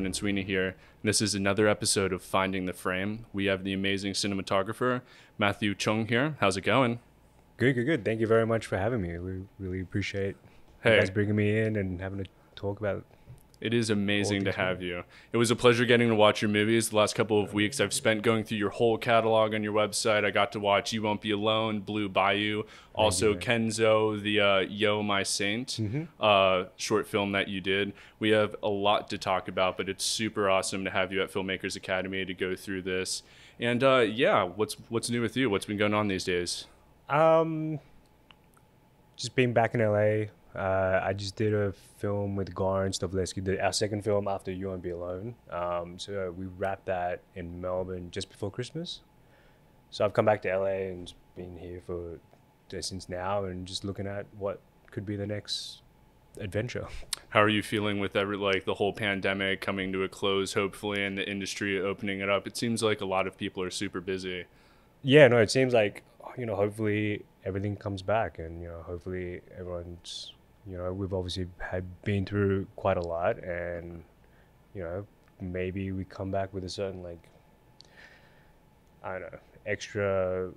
Brendan Sweeney here. This is another episode of Finding the Frame. We have the amazing cinematographer, Matthew Chuang here. How's it going? Good. Thank you very much for having me. We really appreciate you guys bringing me in and having to talk about it. It is amazing to have you. It was a pleasure getting to watch your movies. The last couple of weeks, I've spent going through your whole catalog on your website. I got to watch You Won't Be Alone, Blue Bayou, also Kenzo, the Yo, My Saint short film that you did. We have a lot to talk about, but it's super awesome to have you at Filmmakers Academy to go through this. And yeah, what's new with you? What's been going on these days? Just being back in LA. I just did a film with Goran Stalevski, our second film after You Won't Be Alone. So we wrapped that in Melbourne just before Christmas. So I've come back to LA and been here for since now and just looking at what could be the next adventure. How are you feeling with like the whole pandemic coming to a close, hopefully, and the industry opening it up? It seems like a lot of people are super busy. Yeah, no, it seems like, you know, hopefully everything comes back and, you know, hopefully everyone's... You know, we've obviously been through quite a lot and, you know, maybe we come back with a certain, like, I don't know, extra,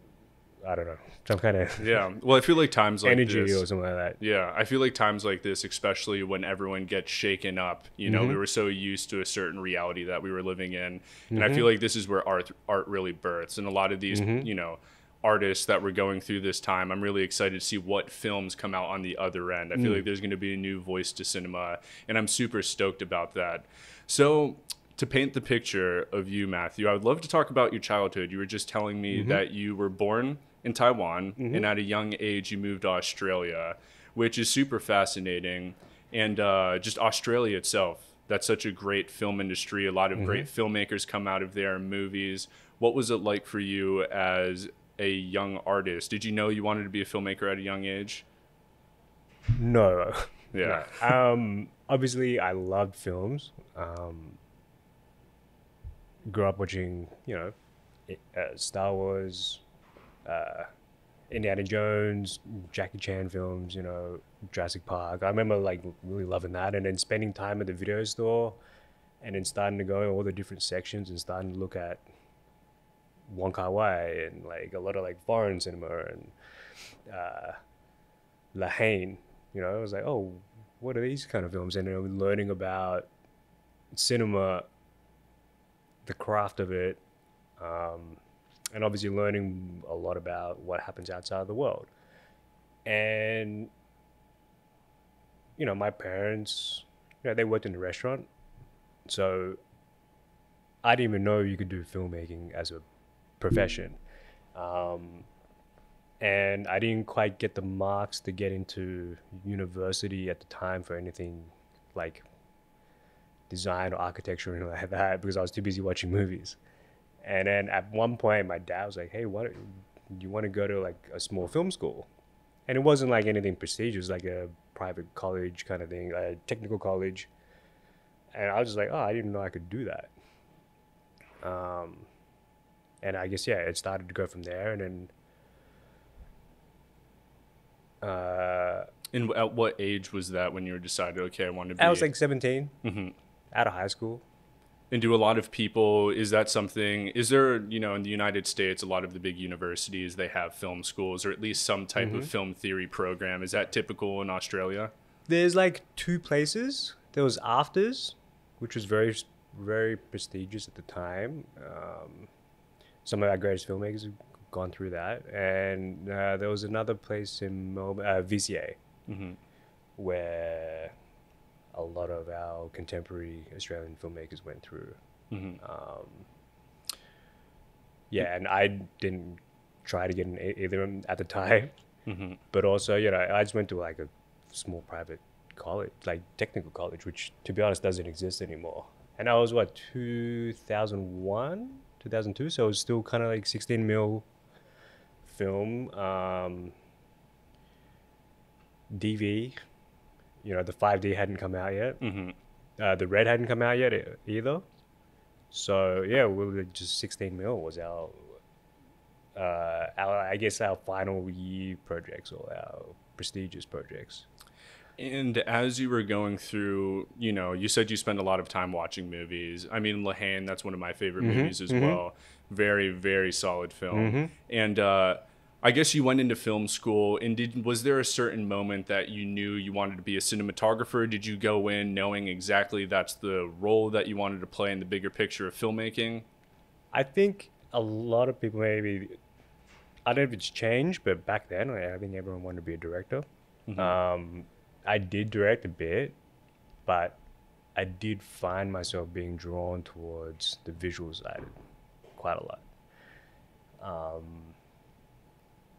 I don't know, some kind of... Yeah, well, I feel like times like energy this... Energy or something like that. Yeah, I feel like times like this, especially when everyone gets shaken up, you know, we were so used to a certain reality that we were living in. And I feel like this is where art really births. And a lot of these, you know... artists that were going through this time, I'm really excited to see what films come out on the other end. I feel like there's going to be a new voice to cinema, and I'm super stoked about that. So to paint the picture of you, Matthew, I would love to talk about your childhood. You were just telling me that you were born in Taiwan, and at a young age you moved to Australia, which is super fascinating. And just Australia itself, that's such a great film industry. A lot of great filmmakers come out of there, movies. What was it like for you as a young artist? Did you know you wanted to be a filmmaker at a young age? No. Yeah. No. Obviously, I loved films. Grew up watching, you know, Star Wars, Indiana Jones, Jackie Chan films, you know, Jurassic Park. I remember, like, really loving that. And then spending time at the video store and then starting to go in all the different sections and starting to look at Wong Kar Wai and like a lot of like foreign cinema and La Haine, you know, I was like, oh, what are these kind of films? And then learning about cinema, the craft of it, and obviously learning a lot about what happens outside of the world. And, you know, my parents, you know, they worked in a restaurant, so I didn't even know you could do filmmaking as a profession. And I didn't quite get the marks to get into university at the time for anything like design or architecture or anything like that because I was too busy watching movies. And then at one point, my dad was like, hey, why don't you want to go to like a small film school? And it wasn't like anything prestigious, like a private college kind of thing, a technical college. And I was just like, oh, I didn't know I could do that. And I guess, yeah, it started to go from there. And then, and at what age was that when you decided, okay, I want to be... I was like 17, out of high school. And do a lot of people, is that something, is there, you know, in the United States, a lot of the big universities, they have film schools or at least some type of film theory program. Is that typical in Australia? There's like two places. There was Afters, which was very prestigious at the time. Some of our greatest filmmakers have gone through that. And there was another place in Melbourne, VCA, where a lot of our contemporary Australian filmmakers went through. Yeah, and I didn't try to get in either of them at the time. But also, you know, I just went to like a small private college, like technical college, which to be honest doesn't exist anymore. And I was, what, 2001, 2002? So it was still kind of like 16mm film, DV, you know, the 5D hadn't come out yet. The Red hadn't come out yet either. So, yeah, we just 16mm was our, I guess, our final year projects or our prestigious projects. And as you were going through, you know, you said you spend a lot of time watching movies. I mean, Lahane, that's one of my favorite movies as well. Very, very solid film. And I guess you went into film school, and was there a certain moment that you knew you wanted to be a cinematographer? Did you go in knowing exactly that's the role that you wanted to play in the bigger picture of filmmaking? I think a lot of people maybe, I don't know if it's changed, but back then, I think everyone wanted to be a director. I did direct a bit, but I did find myself being drawn towards the visual side quite a lot.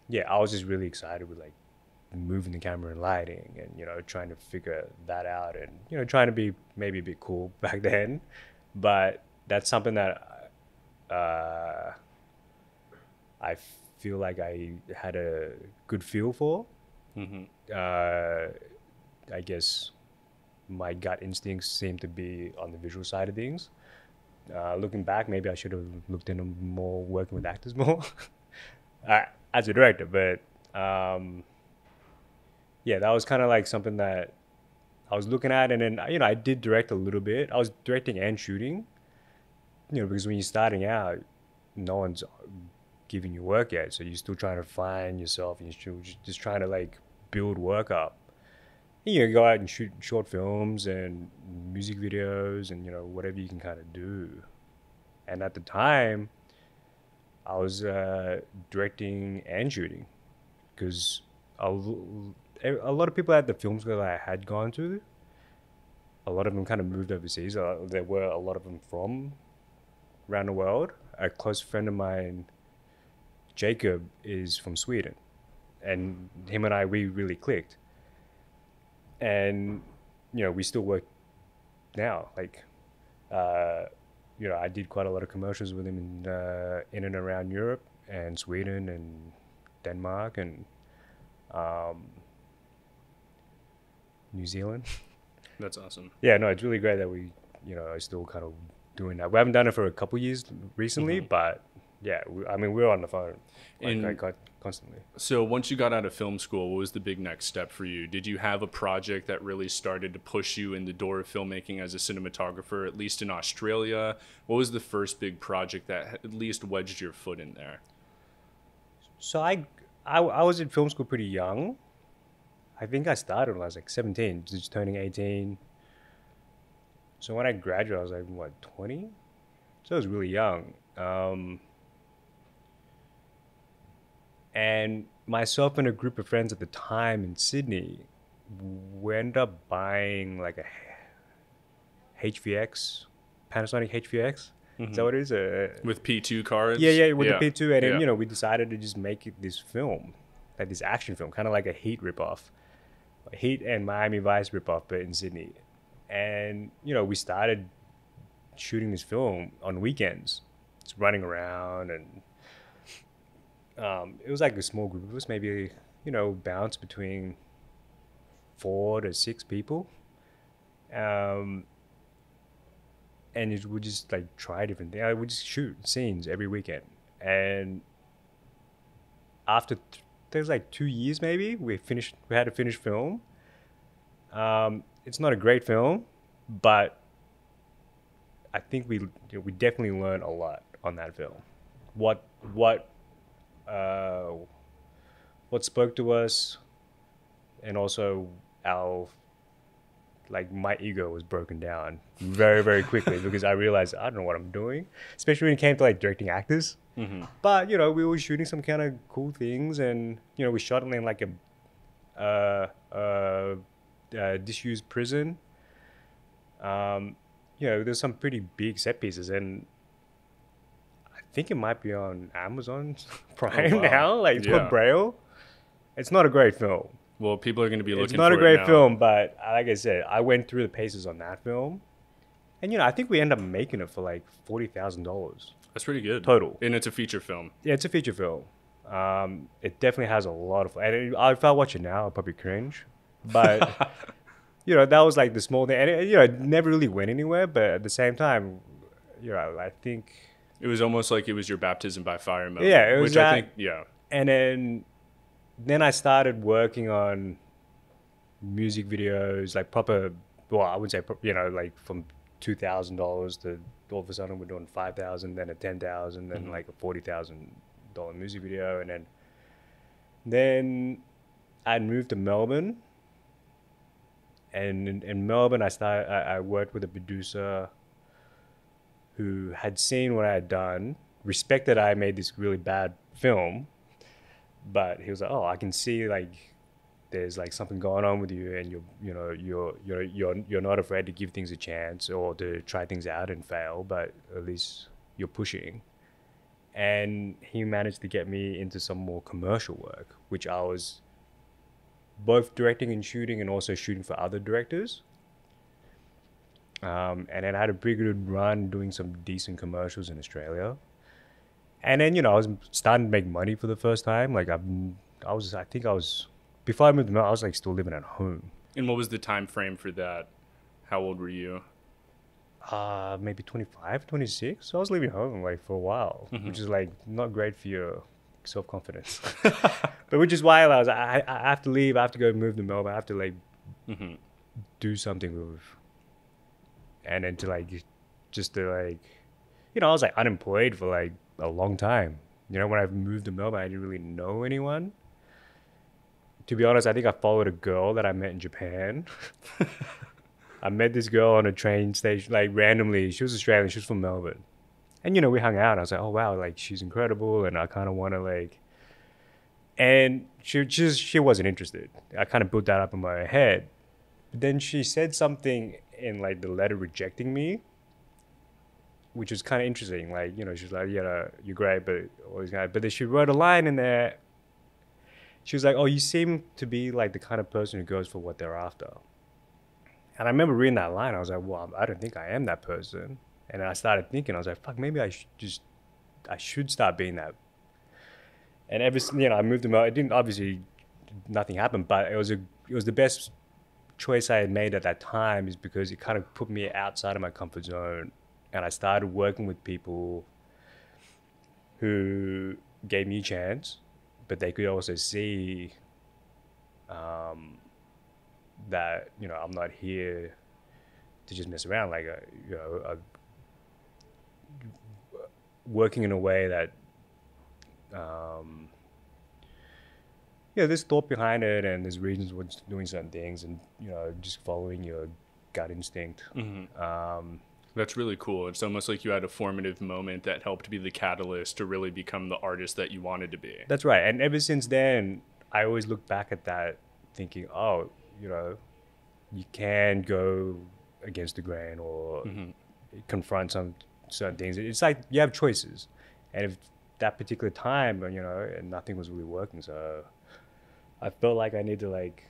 Yeah, I was just really excited with like moving the camera and lighting and, you know, trying to figure that out and, you know, trying to be maybe a bit cool back then. But that's something that I feel like I had a good feel for. I guess my gut instincts seem to be on the visual side of things. Looking back, maybe I should have looked into more working with actors more as a director. But yeah, that was kind of like something that I was looking at. And then, you know, I did direct a little bit. I was directing and shooting, you know, because when you're starting out, no one's giving you work yet. So you're still trying to find yourself and you're still just trying to like build work up. You know, go out and shoot short films and music videos and, you know, whatever you can kind of do. And at the time, I was directing and shooting because a lot of people at the film school that I had gone to, a lot of them kind of moved overseas. There were a lot of them from around the world. A close friend of mine, Jacob, is from Sweden. And him and I, we really clicked. And, you know, we still work now. Like, you know, I did quite a lot of commercials with him in and around Europe and Sweden and Denmark and New Zealand. That's awesome. Yeah, no, it's really great that we, you know, are still kind of doing that. We haven't done it for a couple years recently, but yeah, I mean, we're on the phone like constantly. So once you got out of film school, what was the big next step for you? Did you have a project that really started to push you in the door of filmmaking as a cinematographer, at least in Australia? What was the first big project that at least wedged your foot in there? So I was in film school pretty young. I think I started when I was like 17, just turning 18. So when I graduated, I was like, what, 20? So I was really young. And myself and a group of friends at the time in Sydney, we ended up buying like a HVX, Panasonic HVX. Is that what it is? With P2 cards? Yeah, yeah, with the P2. And then, you know, we decided to just make it this film, like this action film, kind of like a Heat ripoff. Heat and Miami Vice ripoff, but in Sydney. And, you know, we started shooting this film on weekends. It's running around and... it was like a small group. It was maybe, you know, bounce between 4 to 6 people. And it would just like try different things. I would just shoot scenes every weekend. And after there's like 2 years, maybe we finished, we had a finished film. It's not a great film, but I think we definitely learned a lot on that film. What spoke to us, and also our, like, my ego was broken down very, very quickly because I realized I don't know what I'm doing, especially when it came to like directing actors. But, you know, we were shooting some kind of cool things, and, you know, we shot in like a disused prison. You know, there's some pretty big set pieces, and I think it might be on Amazon Prime now. Like, it's called Braille. It's not a great film. Well, people are going to be looking for it. It's not a great film, but like I said, I went through the paces on that film. And, you know, I think we ended up making it for like $40,000. That's pretty good. Total. And it's a feature film. Yeah, it's a feature film. It definitely has a lot of... And if I watch it now, I'll probably cringe. But, you know, that was like the small thing. And, it, you know, it never really went anywhere. But at the same time, you know, I think... It was almost like it was your baptism by fire moment. Yeah, it was I think, And then I started working on music videos, like proper, well, I would say, you know, like from $2,000 to all of a sudden we're doing $5,000, then a $10,000, then like a $40,000 music video. And then I moved to Melbourne, and in Melbourne I worked with a producer who had seen what I had done, respected I made this really bad film, but he was like, oh, I can see like there's like something going on with you, and you're not afraid to give things a chance or to try things out and fail, but at least you're pushing. And he managed to get me into some more commercial work, which I was both directing and shooting, and also shooting for other directors. And then I had a pretty good run doing some decent commercials in Australia. And then, you know, I was starting to make money for the first time. Like I think before I moved to Melbourne, I was like still living at home. And what was the time frame for that? How old were you? Maybe 25, 26. So I was living home like for a while, which is like not great for your self-confidence. But which is why I was like, I have to leave. I have to go move to Melbourne. I have to like do something with, and then to like just to like, you know, I was like unemployed for like a long time. You know, when I moved to Melbourne, I didn't really know anyone. To be honest, I think I followed a girl that I met in Japan. I met this girl on a train station, like randomly. She was Australian, she was from Melbourne. And, you know, we hung out. And I was like, oh, wow, like she's incredible. And I kind of want to like, and she wasn't interested. I kind of built that up in my head. But then she said something in like the letter rejecting me, which was kind of interesting. Like, you know, she's like, yeah, you're great, but always great. But then she wrote a line in there. She was like, oh, you seem to be like the kind of person who goes for what they're after. And I remember reading that line. I was like, well, I don't think I am that person. And I started thinking, I was like, fuck, maybe I should start being that. And ever, you know, I moved them out. It didn't, obviously nothing happened, but it was the best choice I had made at that time, is because it kind of put me outside of my comfort zone. And I started working with people who gave me a chance, but they could also see that, you know, I'm not here to just mess around. Like, you know, working in a way that, you know, there's thought behind it, and there's reasons for doing certain things, and, you know, just following your gut instinct. That's really cool. It's almost like you had a formative moment that helped be the catalyst to really become the artist that you wanted to be. That's right. And ever since then, I always look back at that thinking, oh, you know, you can go against the grain or confront some certain things. It's like you have choices. And if that particular time, you know, and nothing was really working, so I felt like I need to like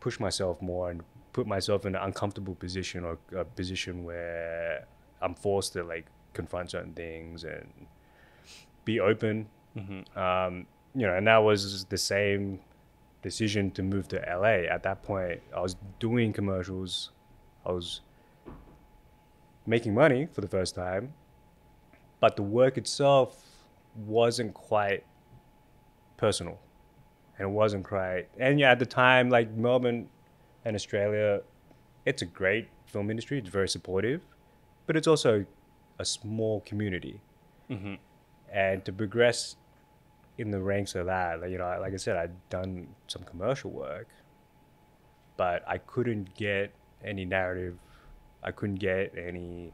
push myself more and put myself in an uncomfortable position, or a position where I'm forced to like confront certain things and be open. You know, and that was the same decision to move to LA. At that point, I was doing commercials. I was making money for the first time, but the work itself wasn't quite personal, and it wasn't quite, and yeah, at the time, like Melbourne and Australia, it's a great film industry. It's very supportive, but it's also a small community. And to progress in the ranks of that, like, you know, like I said, I'd done some commercial work, but I couldn't get any narrative. I couldn't get any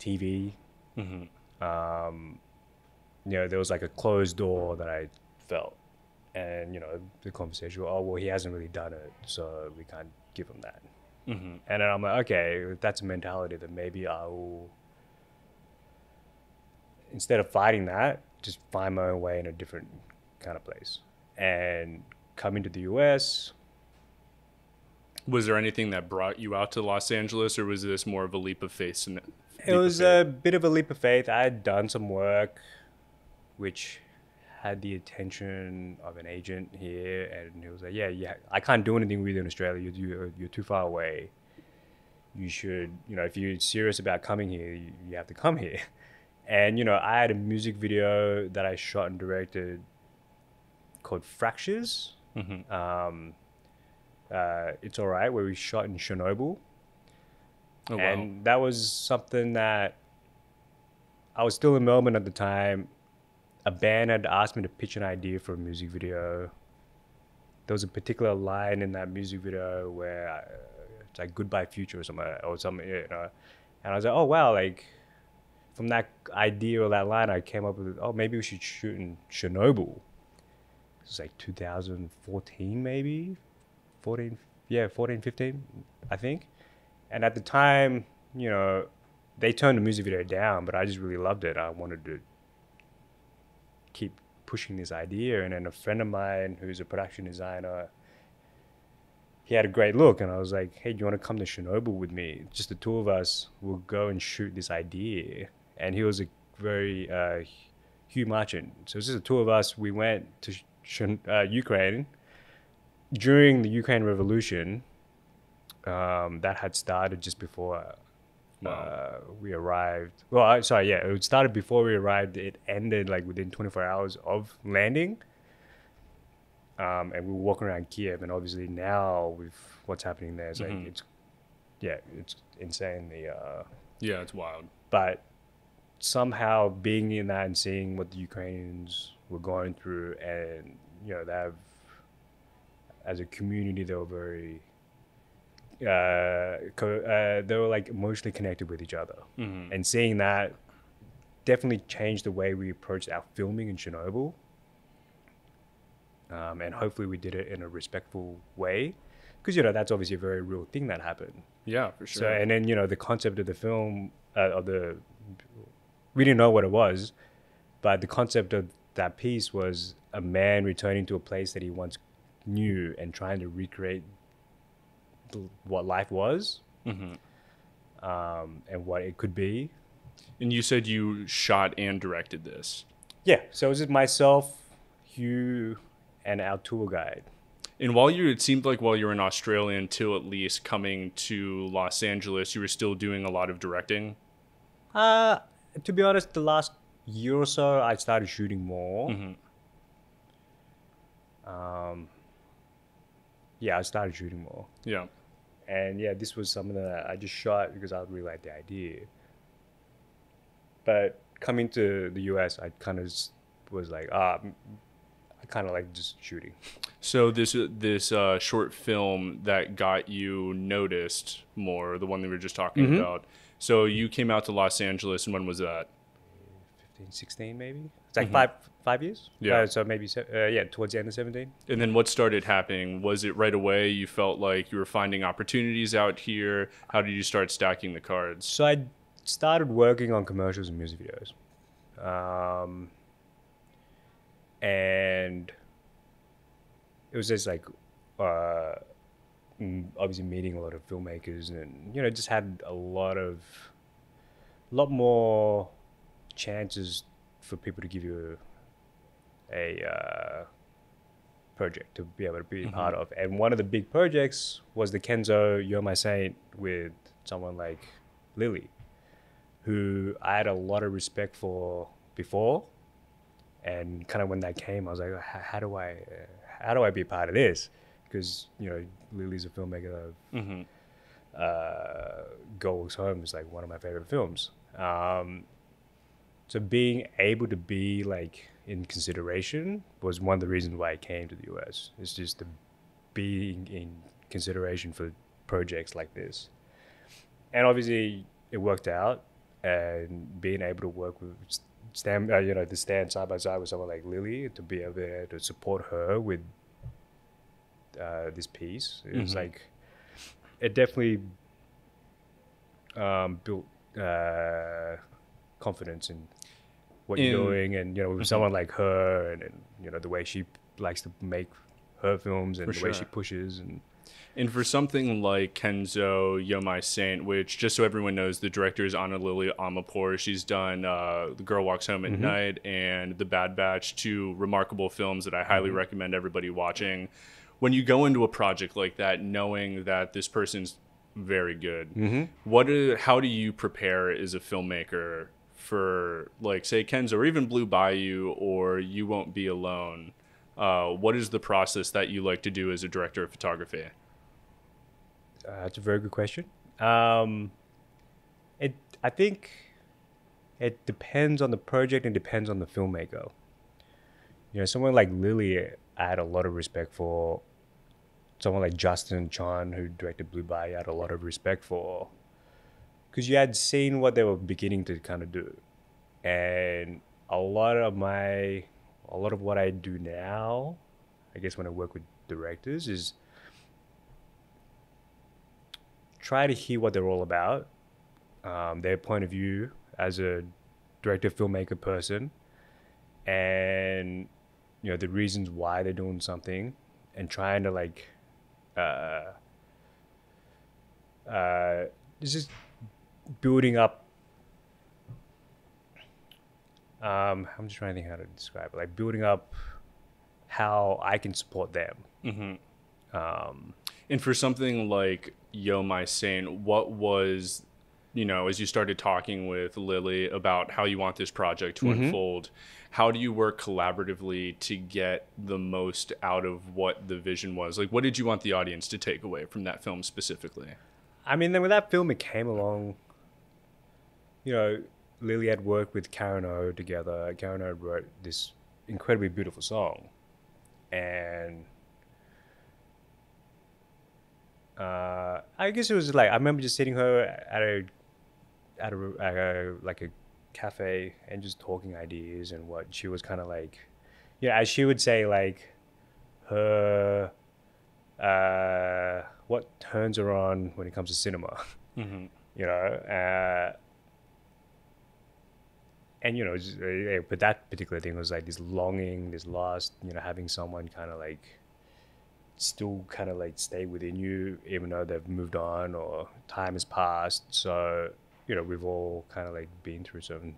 TV. You know, there was like a closed door that I felt. And, you know, the conversation, oh, well, he hasn't really done it, so we can't give him that. And then I'm like, okay, if that's a mentality, then maybe I'll, instead of fighting that, just find my own way in a different kind of place. And coming to the US. Was there anything that brought you out to Los Angeles, or was this more of a leap of faith? It was a bit of a leap of faith. I had done some work which had the attention of an agent here, and he was like, yeah, I can't do anything with you in Australia. You're too far away. You should, you know, if you're serious about coming here, you have to come here. And, you know, I had a music video that I shot and directed called Fractures. It's All Right, where we shot in Chernobyl. Oh, wow. And that was something that I was still in Melbourne at the time. A band had asked me to pitch an idea for a music video. There was a particular line in that music video where it's like "Goodbye Future" or something, you know. And I was like, oh wow, like from that idea or that line, I came up with, oh, maybe we should shoot in Chernobyl. It was like 2014, maybe 14, 15, I think. And at the time, you know, they turned the music video down, but I just really loved it. I wanted to keep pushing this idea. And then a friend of mine who's a production designer, he had a great look, and I was like, hey, do you want to come to Chernobyl with me? Just the two of us, we'll go and shoot this idea. And he was a very Hugh Marchant. So it was just the two of us. We went to Ukraine during the Ukraine Revolution that had started just before we arrived. Well, sorry, yeah, it started before we arrived. It ended like within 24 hours of landing. And we were walking around Kiev, and obviously now with what's happening there, it's like it's insane. Yeah, it's wild. But somehow being in that and seeing what the Ukrainians were going through, and you know, they have as a community, they were very they were like emotionally connected with each other, and seeing that definitely changed the way we approached our filming in Chernobyl. And hopefully we did it in a respectful way, because, you know, that's obviously a very real thing that happened. Yeah, for sure. So, and then, you know, the concept of the film, we didn't know what it was, but the concept of that piece was a man returning to a place that he once knew and trying to recreate what life was, and what it could be. And you said you shot and directed this. Yeah, so it was just myself, Hugh, and our tour guide. And while you were in Australia until at least coming to Los Angeles, you were still doing a lot of directing? To be honest, the last year or so, I started shooting more. Yeah, I started shooting more. Yeah. And yeah, this was something that I just shot because I really liked the idea. But coming to the US, I kind of was like, kind of like just shooting. So this short film that got you noticed more, the one that we were just talking about. So you came out to Los Angeles, and when was that? 15, 16 maybe. It's like five years. Yeah. So maybe towards the end of 17. And then what started happening? Was it right away you felt like you were finding opportunities out here? How did you start stacking the cards? So I started working on commercials and music videos. And it was just like, obviously meeting a lot of filmmakers, and, you know, just had a lot more chances for people to give you a project to be able to be a part of. And one of the big projects was the Kenzo You're My Saint with someone like Lily, who I had a lot of respect for before. And kind of when that came, I was like, how do I be a part of this? Because, you know, Lily's a filmmaker. Girl Walks Home is like one of my favorite films. So being able to be like in consideration was one of the reasons why I came to the US. It's just the being in consideration for projects like this. And obviously it worked out, and being able to work with stand side by side with someone like Lily, to be able to support her with this piece, it was like, it definitely built confidence in what you're doing, and, you know, with someone like her, and you know, the way she likes to make her films, and the way she pushes. And for something like Kenzo, You're My Saint, which, just so everyone knows, the director is Anna Lily Amapour. She's done The Girl Walks Home at Night and The Bad Batch, two remarkable films that I highly recommend everybody watching. When you go into a project like that, knowing that this person's very good, how do you prepare as a filmmaker for, like, say, Kenzo, or even Blue Bayou, or You Won't Be Alone? What is the process that you like to do as a director of photography? That's a very good question. I think it depends on the project and depends on the filmmaker. You know, someone like Lily, I had a lot of respect for. Someone like Justin Chan, who directed Blue Bayou, I had a lot of respect for. Because you had seen what they were beginning to kind of do. And a lot of what I do now, I guess when I work with directors, is try to hear what they're all about, their point of view as a director, filmmaker, person, and you know the reasons why they're doing something, and trying to like just building up. I'm just trying to think how to describe it. Like building up how I can support them. Mm-hmm. And for something like Yomai Sane, what was, you know, as you started talking with Lily about how you want this project to mm-hmm. unfold, how do you work collaboratively to get the most out of what the vision was? Like, what did you want the audience to take away from that film specifically? I mean, then with that film, it came along, you know, Lily had worked with Karen O together. Karen O wrote this incredibly beautiful song. And I guess it was like, I remember just sitting her at a cafe and just talking ideas, and what she was kind of like, you know, as she would say, like her, what turns her on when it comes to cinema, mm-hmm. you know, and, you know, just, but that particular thing was like this longing, this lust, you know, having someone kind of like still kind of like stay within you, even though they've moved on or time has passed. So, you know, we've all kind of like been through certain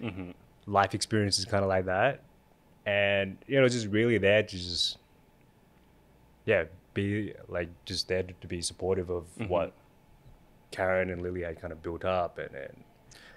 mm-hmm. life experiences kind of like that. And, you know, just really there to just, yeah, be like just there to be supportive of mm-hmm. what Karen and Lily had kind of built up and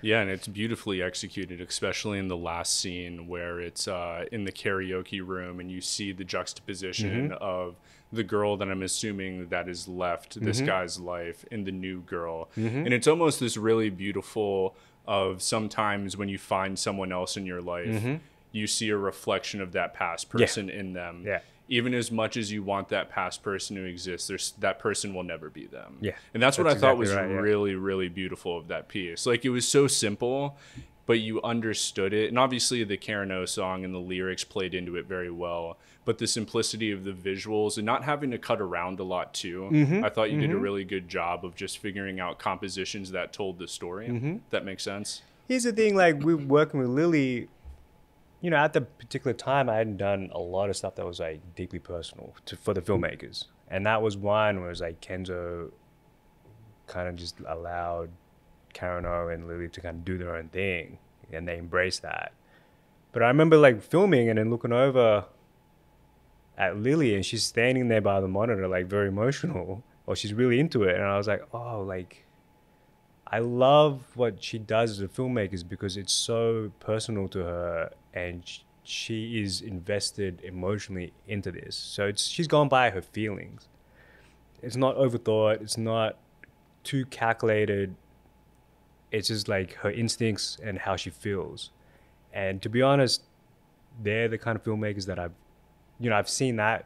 yeah, and it's beautifully executed, especially in the last scene where it's in the karaoke room and you see the juxtaposition mm-hmm. of the girl that I'm assuming that has left this mm-hmm. guy's life and the new girl. Mm-hmm. And it's almost this really beautiful of sometimes when you find someone else in your life, mm-hmm. you see a reflection of that past person yeah. in them. Yeah. Even as much as you want that past person to exist, there's that person will never be them. Yeah. And that's what I thought was really, really beautiful of that piece. Like it was so simple, but you understood it. And obviously the Karen O song and the lyrics played into it very well, but the simplicity of the visuals and not having to cut around a lot too. Mm-hmm. I thought you mm-hmm. did a really good job of just figuring out compositions that told the story. Mm-hmm. That makes sense. Here's the thing, like we're working with Lily, you know, at the particular time, I hadn't done a lot of stuff that was like deeply personal for the filmmakers, and that was one where it was like Kenzo kind of just allowed Karen O and Lily to kind of do their own thing, and they embraced that. But I remember like filming and then looking over at Lily, and she's standing there by the monitor, like very emotional, or she's really into it, and I was like, oh, like I love what she does as a filmmaker because it's so personal to her. And she is invested emotionally into this. So she's gone by her feelings. It's not overthought. It's not too calculated. It's just like her instincts and how she feels. And to be honest, they're the kind of filmmakers that I've seen that.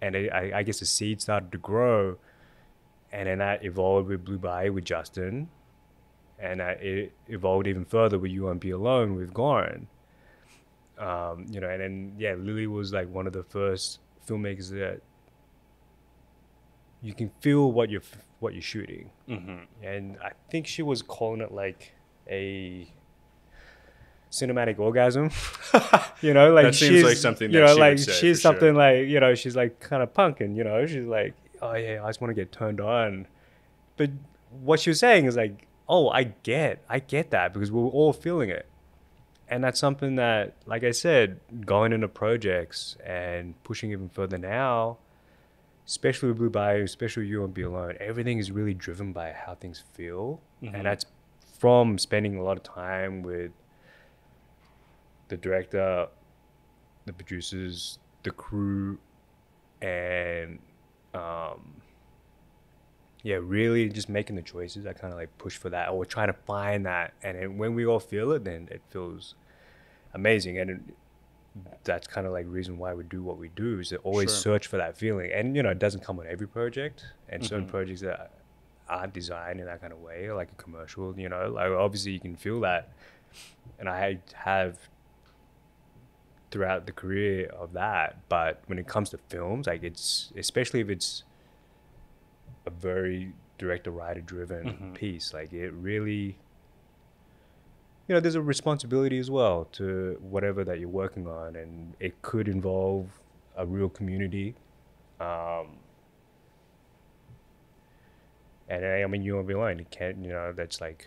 And I guess the seed started to grow. And then that evolved with Blue Bayou with Justin. And it evolved even further with You Won't Be Alone with Goran. You know, and then, yeah, Lily was like one of the first filmmakers that you can feel what you're shooting. Mm-hmm. And I think she was calling it like a cinematic orgasm. You know, like that seems like something that she would say, she's something like, you know, she's like kind of punkin', you know, she's like, oh yeah, I just want to get turned on. But what she was saying is like, oh, I get that because we're all feeling it. And that's something that, like I said, going into projects and pushing even further now, especially with Blue Bayou, especially You Won't Be Alone, everything is really driven by how things feel. Mm-hmm. And that's from spending a lot of time with the director, the producers, the crew, and yeah, really just making the choices. I kind of like push for that or try to find that. And it, when we all feel it, then it feels amazing. And that's kind of like reason why we do what we do, is to always search for that feeling. And, you know, it doesn't come on every project, and certain projects that aren't designed in that kind of way, like a commercial, you know, like obviously you can feel that. And I have throughout the career of that. But when it comes to films, like it's, especially if it's a very director-writer driven piece, like it really, you know, there's a responsibility as well to whatever that you're working on, and it could involve a real community. And I mean, You Won't Be Alone, it can't, you know, that's like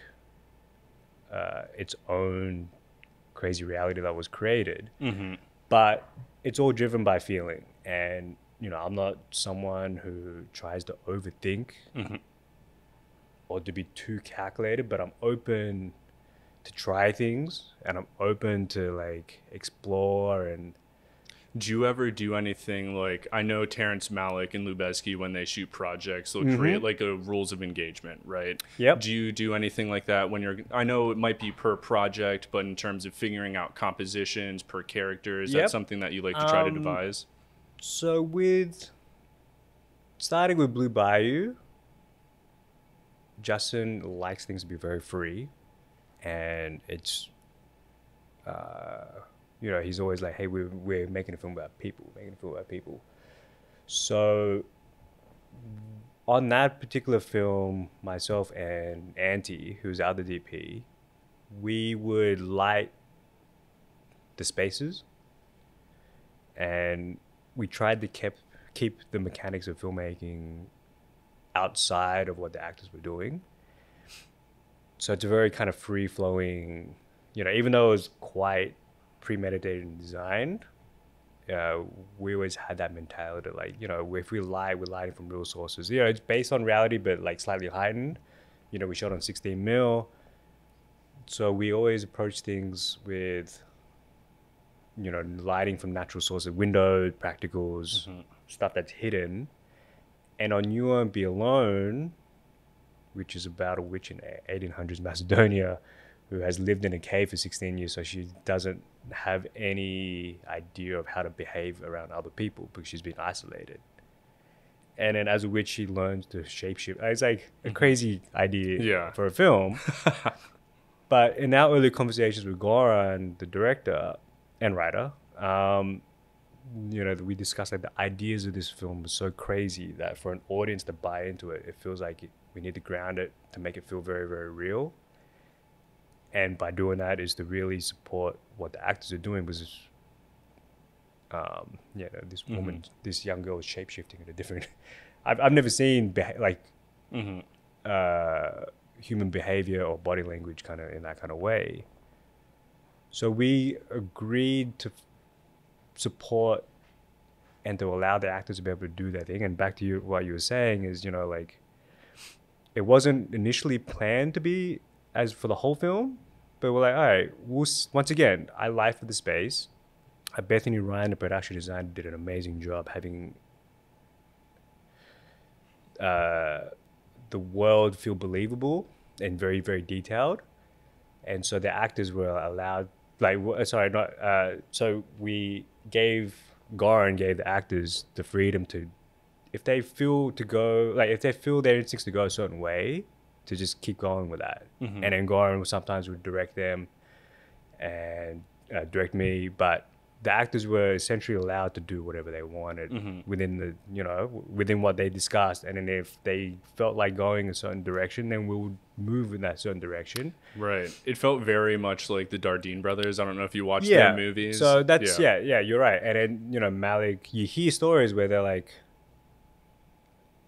its own crazy reality that was created, but it's all driven by feeling. And, you know, I'm not someone who tries to overthink or to be too calculated, but I'm open to try things, and I'm open to like explore. And do you ever do anything like, I know Terrence Malick and Lubezki, when they shoot projects, they'll create like a rules of engagement, right? Yep. Do you do anything like that when you're, I know it might be per project, but in terms of figuring out compositions per character, is that something that you like to try to devise? So with, starting with Blue Bayou, Justin likes things to be very free, and it's, you know, he's always like, hey, we're making a film about people, So on that particular film, myself and Auntie, who's our DP, we would light the spaces, and we tried to keep the mechanics of filmmaking outside of what the actors were doing. So it's a very kind of free-flowing, you know, even though it was quite premeditated and designed, we always had that mentality, like, you know, if we lie, we're lying from real sources. You know, it's based on reality, but like slightly heightened. You know, we shot on 16 mil. So we always approach things with, you know, lighting from natural sources, windows, practicals, stuff that's hidden. And on You Won't Be Alone, which is about a witch in 1800s Macedonia who has lived in a cave for 16 years, so she doesn't have any idea of how to behave around other people because she's been isolated. And then as a witch, she learns to shapeshift. It's like a crazy idea for a film. But in our early conversations with Goran, the director and writer, you know, we discussed like the ideas of this film was so crazy that for an audience to buy into it, it feels like we need to ground it to make it feel very, very real. And by doing that is to really support what the actors are doing, because yeah, this woman, this young girl is shape-shifting at a different... I've never seen like human behavior or body language kind of in that kind of way. So we agreed to support and to allow the actors to be able to do their thing. And back to you, what you were saying is, you know, like it wasn't initially planned to be as for the whole film, but we're like, all right, we'll, once again, I lie for the space. Bethany Ryan, the production designer, did an amazing job having the world feel believable and very, very detailed. And so the actors were allowed, like, sorry, not, so we gave, Goran gave the actors the freedom to, if they feel to go, like if they feel their instincts to go a certain way, to just keep going with that. And then Goran sometimes would direct them and direct me, but the actors were essentially allowed to do whatever they wanted within the, you know, within what they discussed. And then if they felt like going a certain direction, then we would move in that certain direction. Right. It felt very much like the Dardenne Brothers. I don't know if you watched their movies. So that's, yeah, you're right. And then, you know, Malick, you hear stories where they're like,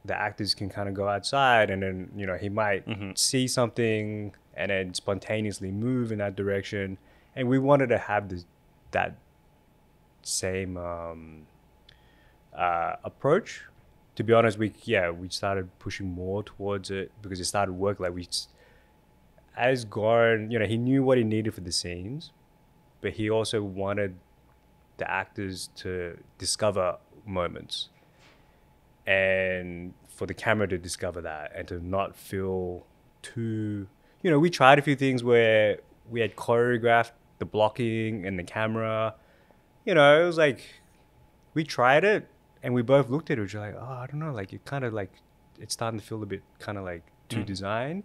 the actors can kind of go outside, and then, you know, he might see something and then spontaneously move in that direction. And we wanted to have this, that same approach. To be honest, we started pushing more towards it because it started work. Like we, as Goran, you know, he knew what he needed for the scenes, but he also wanted the actors to discover moments. And for the camera to discover that and to not feel too, you know, we tried a few things where we had choreographed the blocking and the camera, you know, it was like, we tried it and we both looked at it, we were like, oh, I don't know, like it kind of like, it's starting to feel a bit kind of like too designed.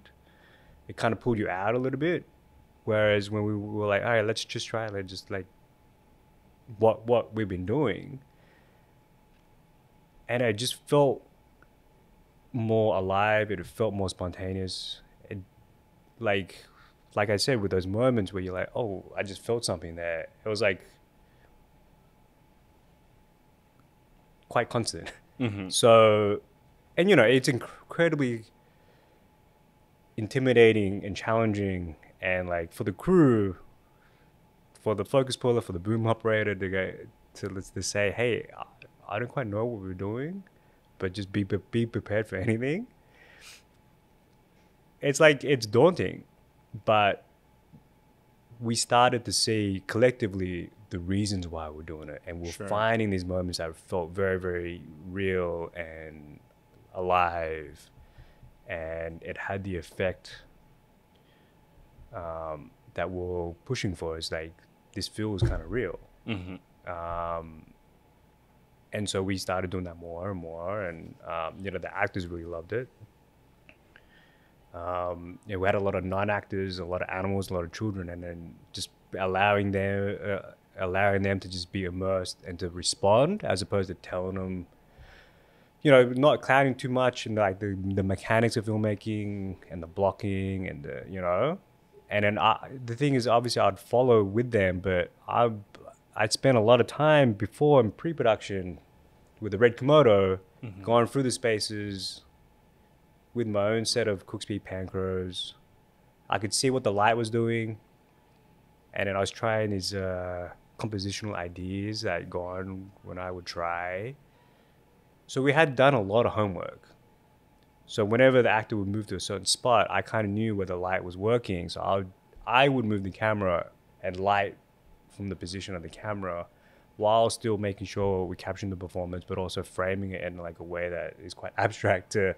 It kind of pulled you out a little bit. Whereas when we were like, all right, let's just try it, let's just like what we've been doing. And I just felt more alive. It felt more spontaneous. It, like I said, with those moments where you're like, oh, I just felt something there. It was like quite constant. Mm-hmm. So, and you know, it's incredibly intimidating and challenging. And like for the crew, for the focus puller, for the boom operator to go to say, hey, I don't quite know what we're doing, but just be prepared for anything. It's like, it's daunting, but we started to see collectively the reasons why we're doing it. And we're finding these moments that felt very, very real and alive. And it had the effect that we're pushing for. Is like, this feels kind of real. Mm-hmm. And so we started doing that more and more, and you know, the actors really loved it. You know, we had a lot of non-actors, a lot of animals, a lot of children, and then just allowing them to just be immersed and to respond, as opposed to telling them, you know, not clouding too much, and like the mechanics of filmmaking and the blocking and the, you know, and then the thing is, obviously I'd follow with them, but I'd spent a lot of time before in pre-production with the Red Komodo, mm-hmm. going through the spaces with my own set of Cooke Speed Panchros. I could see what the light was doing. And then I was trying these compositional ideas that had gone when I would try. So we had done a lot of homework. So whenever the actor would move to a certain spot, I kind of knew where the light was working. So I would move the camera and light from the position of the camera, while still making sure we captured the performance, but also framing it in like a way that is quite abstract to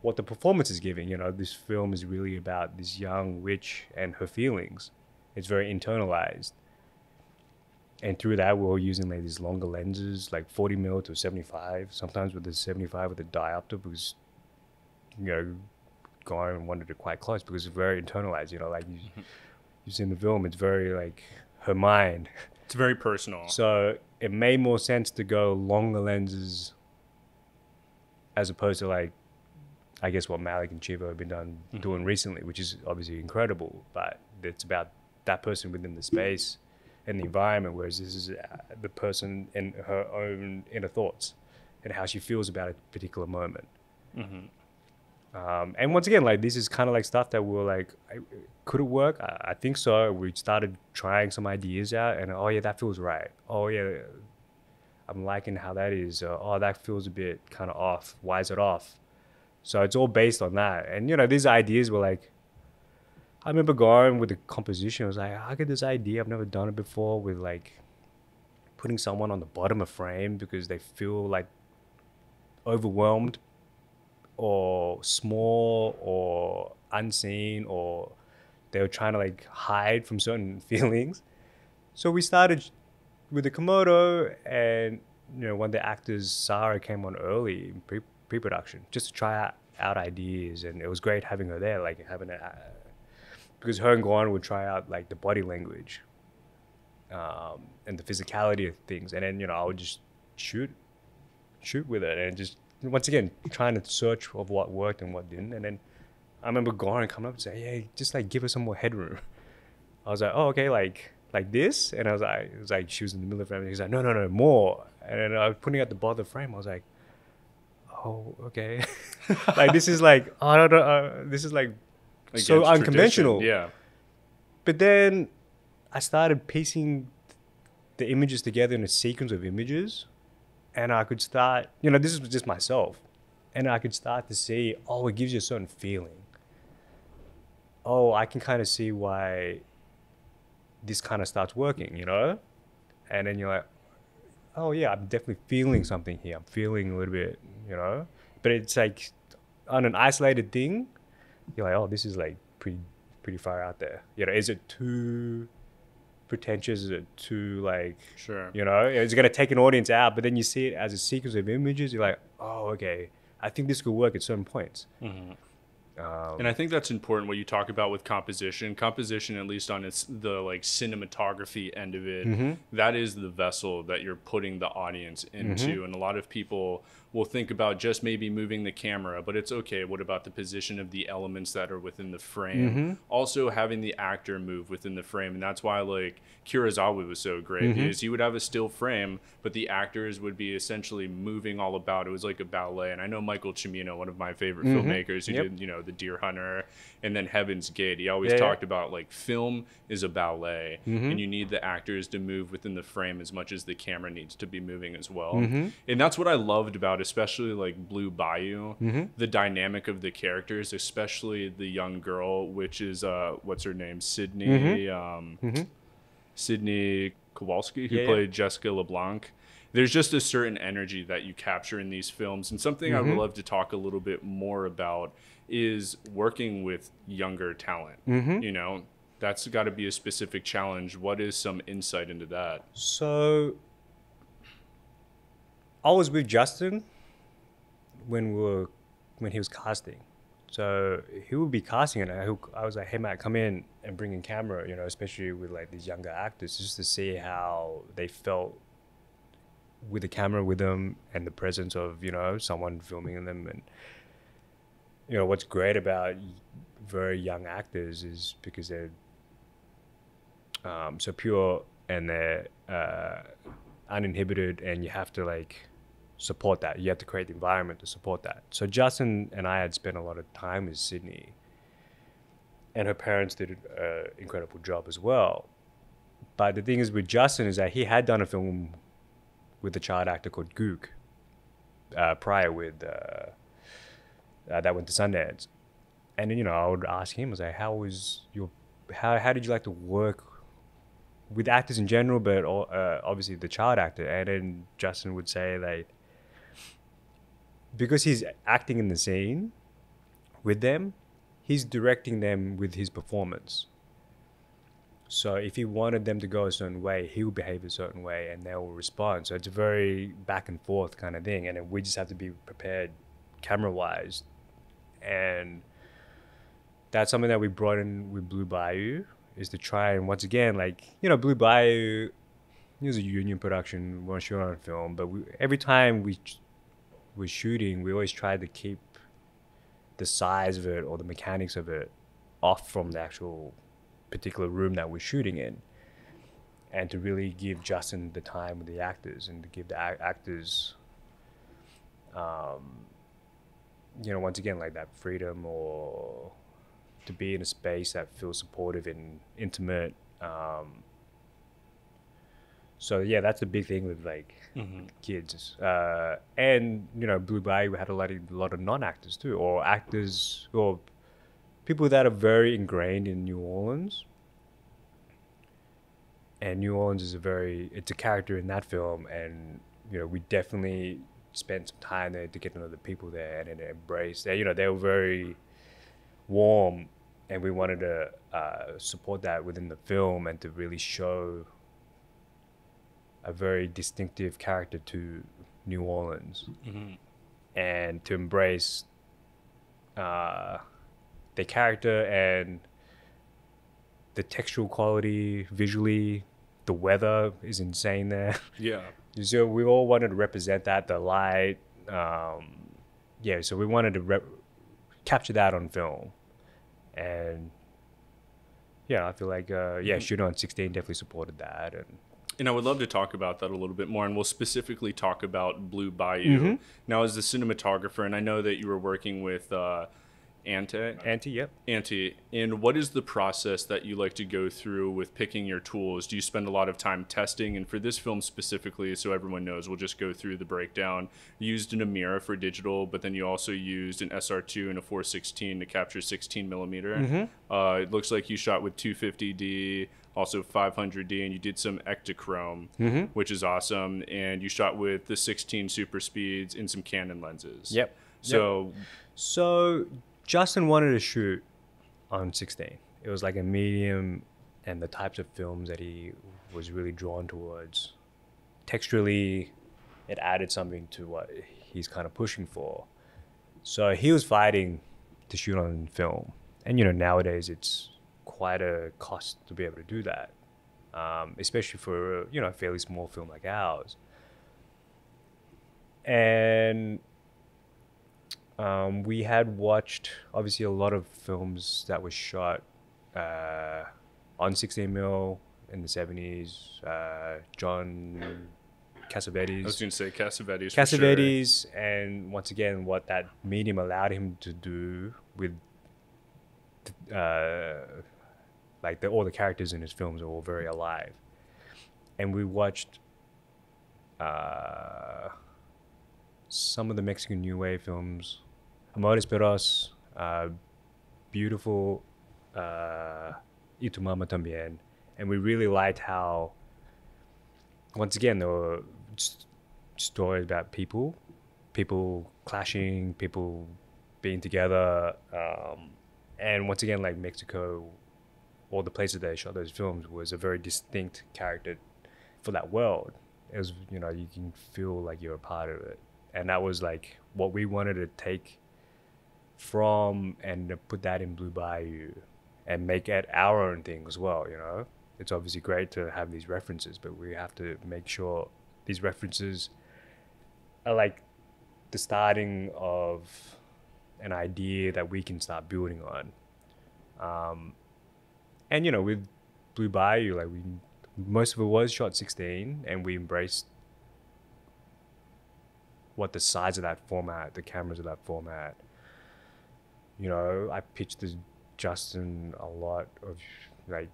what the performance is giving. You know, this film is really about this young witch and her feelings. It's very internalized. And through that, we're using like these longer lenses, like 40 mil to 75, sometimes with the 75 with the diopter, because, you know, Goran wanted it quite close because it's very internalized, you know, like you've seen the film, it's very like, her mind. It's very personal. So it made more sense to go longer lenses as opposed to like, I guess what Malick and Chivo have been doing recently, which is obviously incredible, but it's about that person within the space and the environment, whereas this is the person and her own inner thoughts and how she feels about a particular moment. Mm-hmm. And once again, like this is kind of like stuff that we're like, could it work? I think so. We started trying some ideas out and, oh yeah, that feels right. Oh yeah, I'm liking how that is. Oh, that feels a bit kind of off. Why is it off? So it's all based on that. And you know, these ideas were like, I remember going with the composition. I was like, I get this idea. I've never done it before with like putting someone on the bottom of frame because they feel like overwhelmed or small or unseen, or they were trying to like hide from certain feelings. So we started with the Komodo, and you know, one of the actors, Sarah, came on early in pre-production just to try out ideas, and it was great having her there, like having a, because her and Goran would try out like the body language and the physicality of things, and then you know I would just shoot with it, and just once again trying to search of what worked and what didn't. And then I remember Goran coming up and saying, "Hey, just like give her some more headroom." I was like, "Oh, okay, like this." And I was like, "It was like she was in the middle of the frame." He's like, "No, more." And then I was putting out the bottom of the frame. I was like, "Oh, okay." Like this is like I don't know. This is like so unconventional. Tradition. Yeah. But then I started piecing the images together in a sequence of images, and I could start. You know, this was just myself, and I could start to see. Oh, it gives you a certain feeling. Oh, I can kind of see why this kind of starts working, you know? And then you're like, oh yeah, I'm definitely feeling something here. I'm feeling a little bit, you know? but it's like on an isolated thing, you're like, oh, this is like pretty far out there. You know, is it too pretentious? Is it too like, sure, you know, it's gonna take an audience out? But then you see it as a sequence of images, you're like, oh, okay, I think this could work at certain points. Mm-hmm. And I think that's important what you talk about with composition, at least on the like cinematography end of it. Mm-hmm. That is the vessel that you're putting the audience into. Mm-hmm. And a lot of people will think about just maybe moving the camera, but it's okay, what about the position of the elements that are within the frame? Mm-hmm. Also having the actor move within the frame. And that's why like Kurosawa was so great, mm-hmm. because he would have a still frame, but the actors would be essentially moving all about. It was like a ballet. And I know Michael Cimino, one of my favorite mm-hmm. filmmakers, who yep. did, you know, The Deer Hunter and then Heaven's Gate, he always talked about like film is a ballet, mm-hmm. and you need the actors to move within the frame as much as the camera needs to be moving as well. Mm-hmm. And that's what I loved about especially like Blue Bayou, mm-hmm. the dynamic of the characters, especially the young girl, which is what's her name, Sydney, mm-hmm. Sydney Kowalski, who played Jessica LeBlanc. There's just a certain energy that you capture in these films. And something mm-hmm. I would love to talk a little bit more about is working with younger talent. Mm-hmm. You know, that's got to be a specific challenge. What is some insight into that? So I was with Justin when he was casting. So he would be casting and I was like, hey, Matt, come in and bring in camera, you know, especially with like these younger actors, just to see how they felt with the camera with them and the presence of, you know, someone filming them. And, you know, what's great about very young actors is because they're so pure and they're uninhibited, and you have to like support that. You have to create the environment to support that. So Justin and I had spent a lot of time with Sydney, and her parents did an incredible job as well. But the thing is with Justin is that he had done a film with a child actor called Gook prior with that went to Sundance. And then, you know, I would ask him, I was like, how did you like to work with actors in general, but obviously the child actor? And then Justin would say, like, because he's acting in the scene with them, he's directing them with his performance. So if he wanted them to go a certain way, he would behave a certain way and they will respond. So it's a very back and forth kind of thing. And then we just have to be prepared camera-wise. And that's something that we brought in with Blue Bayou, is to try and once again, like, you know, Blue Bayou, it was a union production, we weren't shooting on film, but every time we were shooting, we always tried to keep the size of it or the mechanics of it off from the actual particular room that we're shooting in, and to really give Justin the time with the actors, and to give the actors you know, once again, like that freedom, or to be in a space that feels supportive and intimate. So yeah, that's the big thing with like mm-hmm. kids. And you know, Blue Bayou, we had a lot of non-actors too, or actors, or people that are very ingrained in New Orleans. And New Orleans is it's a character in that film, and you know, we definitely spent some time there to get to know the people there and embrace. You know, they were very warm, and we wanted to support that within the film, and to really show a very distinctive character to New Orleans, mm-hmm. and to embrace the character and the textural quality visually. The weather is insane there. Yeah. So we all wanted to represent that, the light. Yeah, so we wanted to capture that on film. And yeah, I feel like Shooting on 16 definitely supported that. And I would love to talk about that a little bit more, and we'll specifically talk about Blue Bayou. Mm-hmm. Now, as the cinematographer, and I know that you were working with Auntie. And what is the process that you like to go through with picking your tools? Do you spend a lot of time testing? And for this film specifically, so everyone knows, we'll just go through the breakdown. You used an Amira for digital, but then you also used an SR2 and a 416 to capture 16 millimeter. Mm-hmm. It looks like you shot with 250D, also 500D, and you did some ectochrome, mm-hmm. which is awesome. And you shot with the 16 super speeds and some Canon lenses. Yep. So yep. So Justin wanted to shoot on 16. It was like a medium and the types of films that he was really drawn towards. Texturally, it added something to what he's kind of pushing for. So he was fighting to shoot on film. And, you know, nowadays it's quite a cost to be able to do that, especially for, you know, a fairly small film like ours. And we had watched, obviously, a lot of films that were shot on 16mm in the 70s. John Cassavetes. I was going to say Cassavetes. Cassavetes, sure. And once again, what that medium allowed him to do with like all the characters in his films are all very alive. And we watched some of the Mexican New Wave films, Amores Perros, beautiful, Y Tu Mama Tambien. And we really liked how, once again, there were stories about people clashing, people being together. And once again, like Mexico, all the places they shot those films was a very distinct character for that world. It was, you know, you can feel like you're a part of it. And that was like what we wanted to take from and put that in Blue Bayou and make it our own thing as well, you know? It's obviously great to have these references, but we have to make sure these references are like the starting of an idea that we can start building on. And, you know, with Blue Bayou, like most of it was shot 16, and we embraced what the size of that format, the cameras of that format. You know, I pitched to Justin a lot of like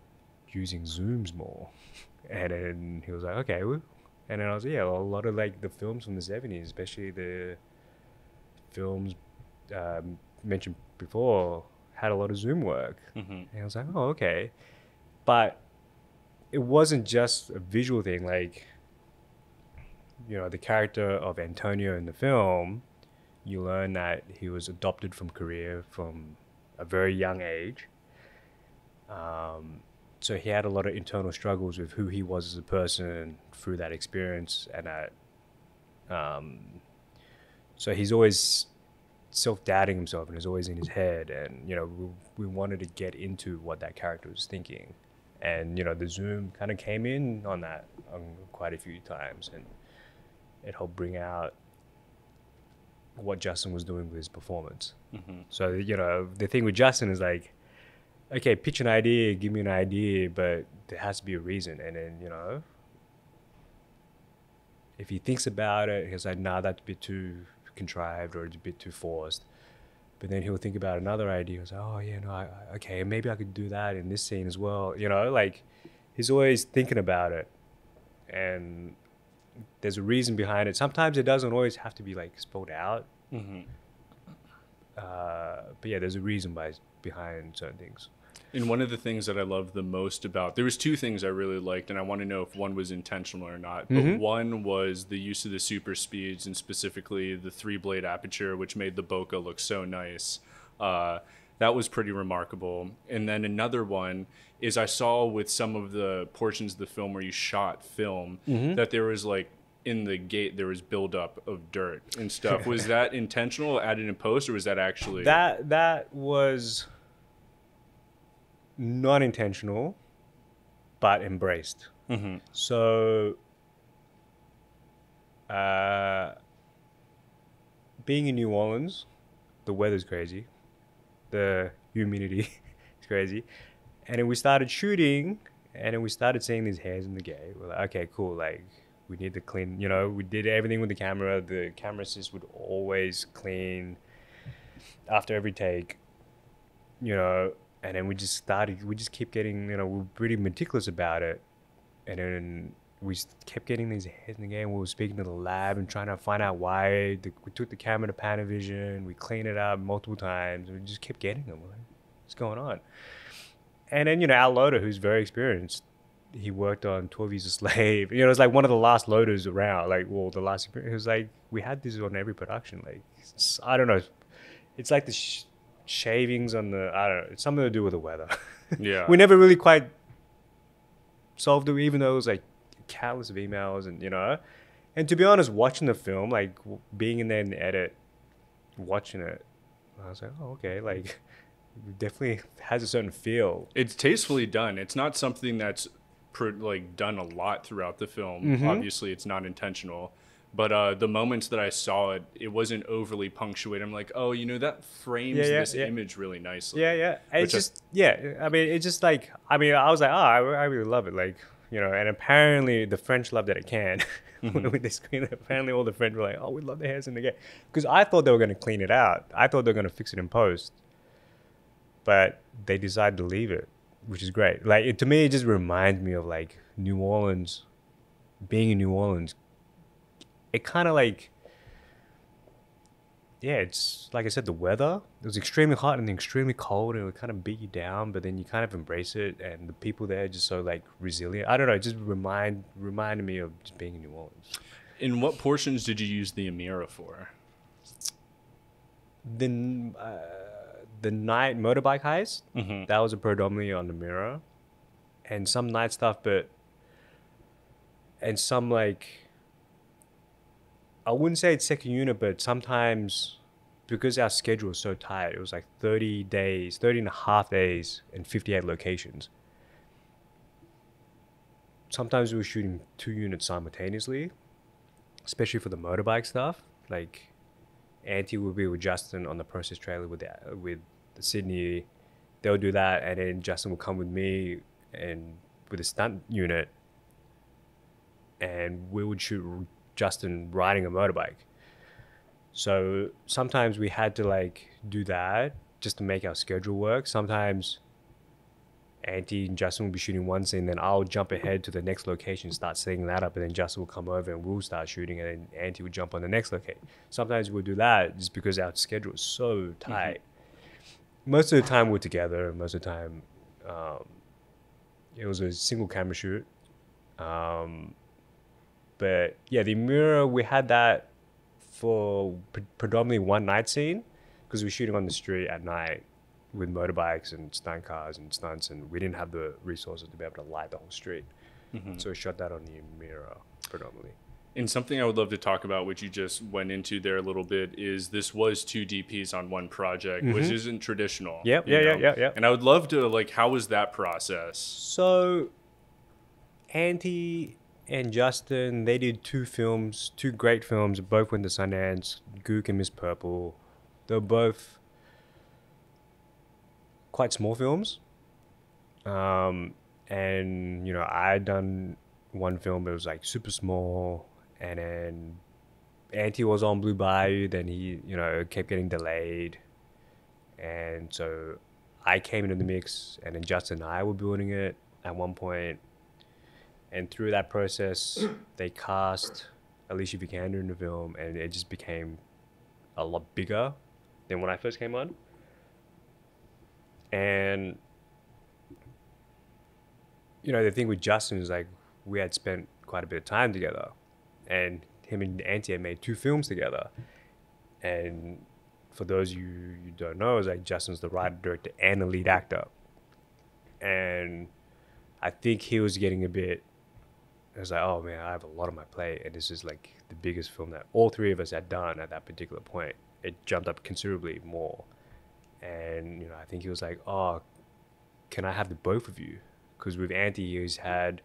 using zooms more, and then he was like, okay. And then I was like, yeah, a lot of like the films from the 70s, especially the films mentioned before, had a lot of zoom work. Mm-hmm. And I was like, oh, okay. But it wasn't just a visual thing. Like, you know, the character of Antonio in the film, you learn that he was adopted from Korea from a very young age. So he had a lot of internal struggles with who he was as a person through that experience. And that, so he's always self-doubting himself and is always in his head. And, you know, we wanted to get into what that character was thinking. And, you know, the zoom kind of came in on that quite a few times. And it helped bring out what Justin was doing with his performance. Mm-hmm. So, you know, the thing with Justin is like, okay, pitch an idea, give me an idea, but there has to be a reason. And then, you know, if he thinks about it, he's like, nah, that's a bit too contrived or it's a bit too forced. But then he'll think about another idea. He's like, oh, yeah, no, okay, maybe I could do that in this scene as well. You know, like he's always thinking about it. And there's a reason behind it. Sometimes it doesn't always have to be like spelled out. Mm-hmm. But yeah, there's a reason behind certain things. And one of the things that I love the most about, there was two things I really liked, and I want to know if one was intentional or not. Mm-hmm. But one was the use of the super speeds and specifically the 3-blade aperture, which made the bokeh look so nice. That was pretty remarkable. And then another one is I saw with some of the portions of the film where you shot film, mm-hmm. that there was like in the gate, there was buildup of dirt and stuff. Was that intentional, added in post, or was that actually? That was not intentional, but embraced. Mm-hmm. So being in New Orleans, the weather's crazy. The humidity is crazy. And then we started shooting, and then we started seeing these hairs in the gate. We're like, okay, cool, like we need to clean, you know, we did everything with the camera assist would always clean after every take, you know, and then we just keep getting, you know, we're pretty meticulous about it. And then we kept getting these hairs in the game. We were speaking to the lab and trying to find out why. We took the camera to Panavision. We cleaned it up multiple times. And we just kept getting them. We're like, what's going on? And then, you know, our loader, who's very experienced, he worked on 12 Years a Slave. You know, it was like one of the last loaders around, like, well, the last, it was like, we had this on every production. Like, I don't know. It's like the shavings on the, I don't know. It's something to do with the weather. Yeah. We never really quite solved it, even though it was like countless of emails and, you know. And to be honest, watching the film, like being in there in the edit, watching it, I was like, oh, okay. Like, it definitely has a certain feel. It's tastefully done. It's not something that's like done a lot throughout the film. Mm-hmm. Obviously, it's not intentional. But the moments that I saw it, it wasn't overly punctuated. I'm like, oh, you know, that frames this image really nicely. Yeah, yeah. It's just, yeah. I mean, it's just like, I mean, I was like, oh, I really love it. Like, you know, and apparently the French loved that it can. Mm-hmm. With the screen, apparently all the French were like, oh, we love the hairs in the game. Because I thought they were going to clean it out. I thought they were going to fix it in post. But they decided to leave it, which is great. Like, it, to me, it just reminds me of, like, New Orleans, being in New Orleans. It kind of like, yeah, it's like I said, the weather, it was extremely hot and extremely cold, and it would kind of beat you down, but then you kind of embrace it, and the people there are just so like resilient. I don't know, it just reminded me of just being in New Orleans. In what portions did you use the Amira for? The night motorbike heist, mm-hmm. that was predominantly on the Amira, and some night stuff, but and some like, I wouldn't say it's second unit, but sometimes because our schedule was so tight, it was like 30 days, 30 and a half days and 58 locations. Sometimes we were shooting 2 units simultaneously, especially for the motorbike stuff. Like Auntie would be with Justin on the process trailer with Sydney. They'll do that, and then Justin will come with me and with a stunt unit, and we would shoot Justin riding a motorbike. So sometimes we had to like do that just to make our schedule work. Sometimes Auntie and Justin will be shooting one scene, then I'll jump ahead to the next location, start setting that up, and then Justin will come over and we'll start shooting, and then Auntie will jump on the next location. Sometimes we'll do that just because our schedule is so tight. Mm-hmm. Most of the time we're together. Most of the time it was a single camera shoot. But yeah, the mirror, we had that for predominantly one night scene because we were shooting on the street at night with motorbikes and stunt cars and stunts, and we didn't have the resources to be able to light the whole street. Mm-hmm. So we shot that on the mirror predominantly. And something I would love to talk about, which you just went into there a little bit, is this was 2 DPs on one project, mm-hmm. which isn't traditional. Yep, yeah. And I would love to, like, how was that process? So Auntie and Justin, they did 2 films, 2 great films, both went to Sundance, Gook and Miss Purple. They're both quite small films. And, you know, I had done one film that was like super small, and then Auntie was on Blue Bayou, then he, you know, kept getting delayed. And so I came into the mix, and then Justin and I were building it at one point. And through that process, they cast Alicia Vikander in the film, and it just became a lot bigger than when I first came on. And, you know, the thing with Justin is, like, we had spent quite a bit of time together. And him and Auntie had made 2 films together. And for those of you who don't know, it's like Justin's the writer, director, and the lead actor. And I think he was getting a bit... I was like, oh man, I have a lot on my plate, and this is like the biggest film that all 3 of us had done at that particular point. It jumped up considerably more, and you know, I think he was like, oh, can I have the both of you? Because with Auntie, he's had,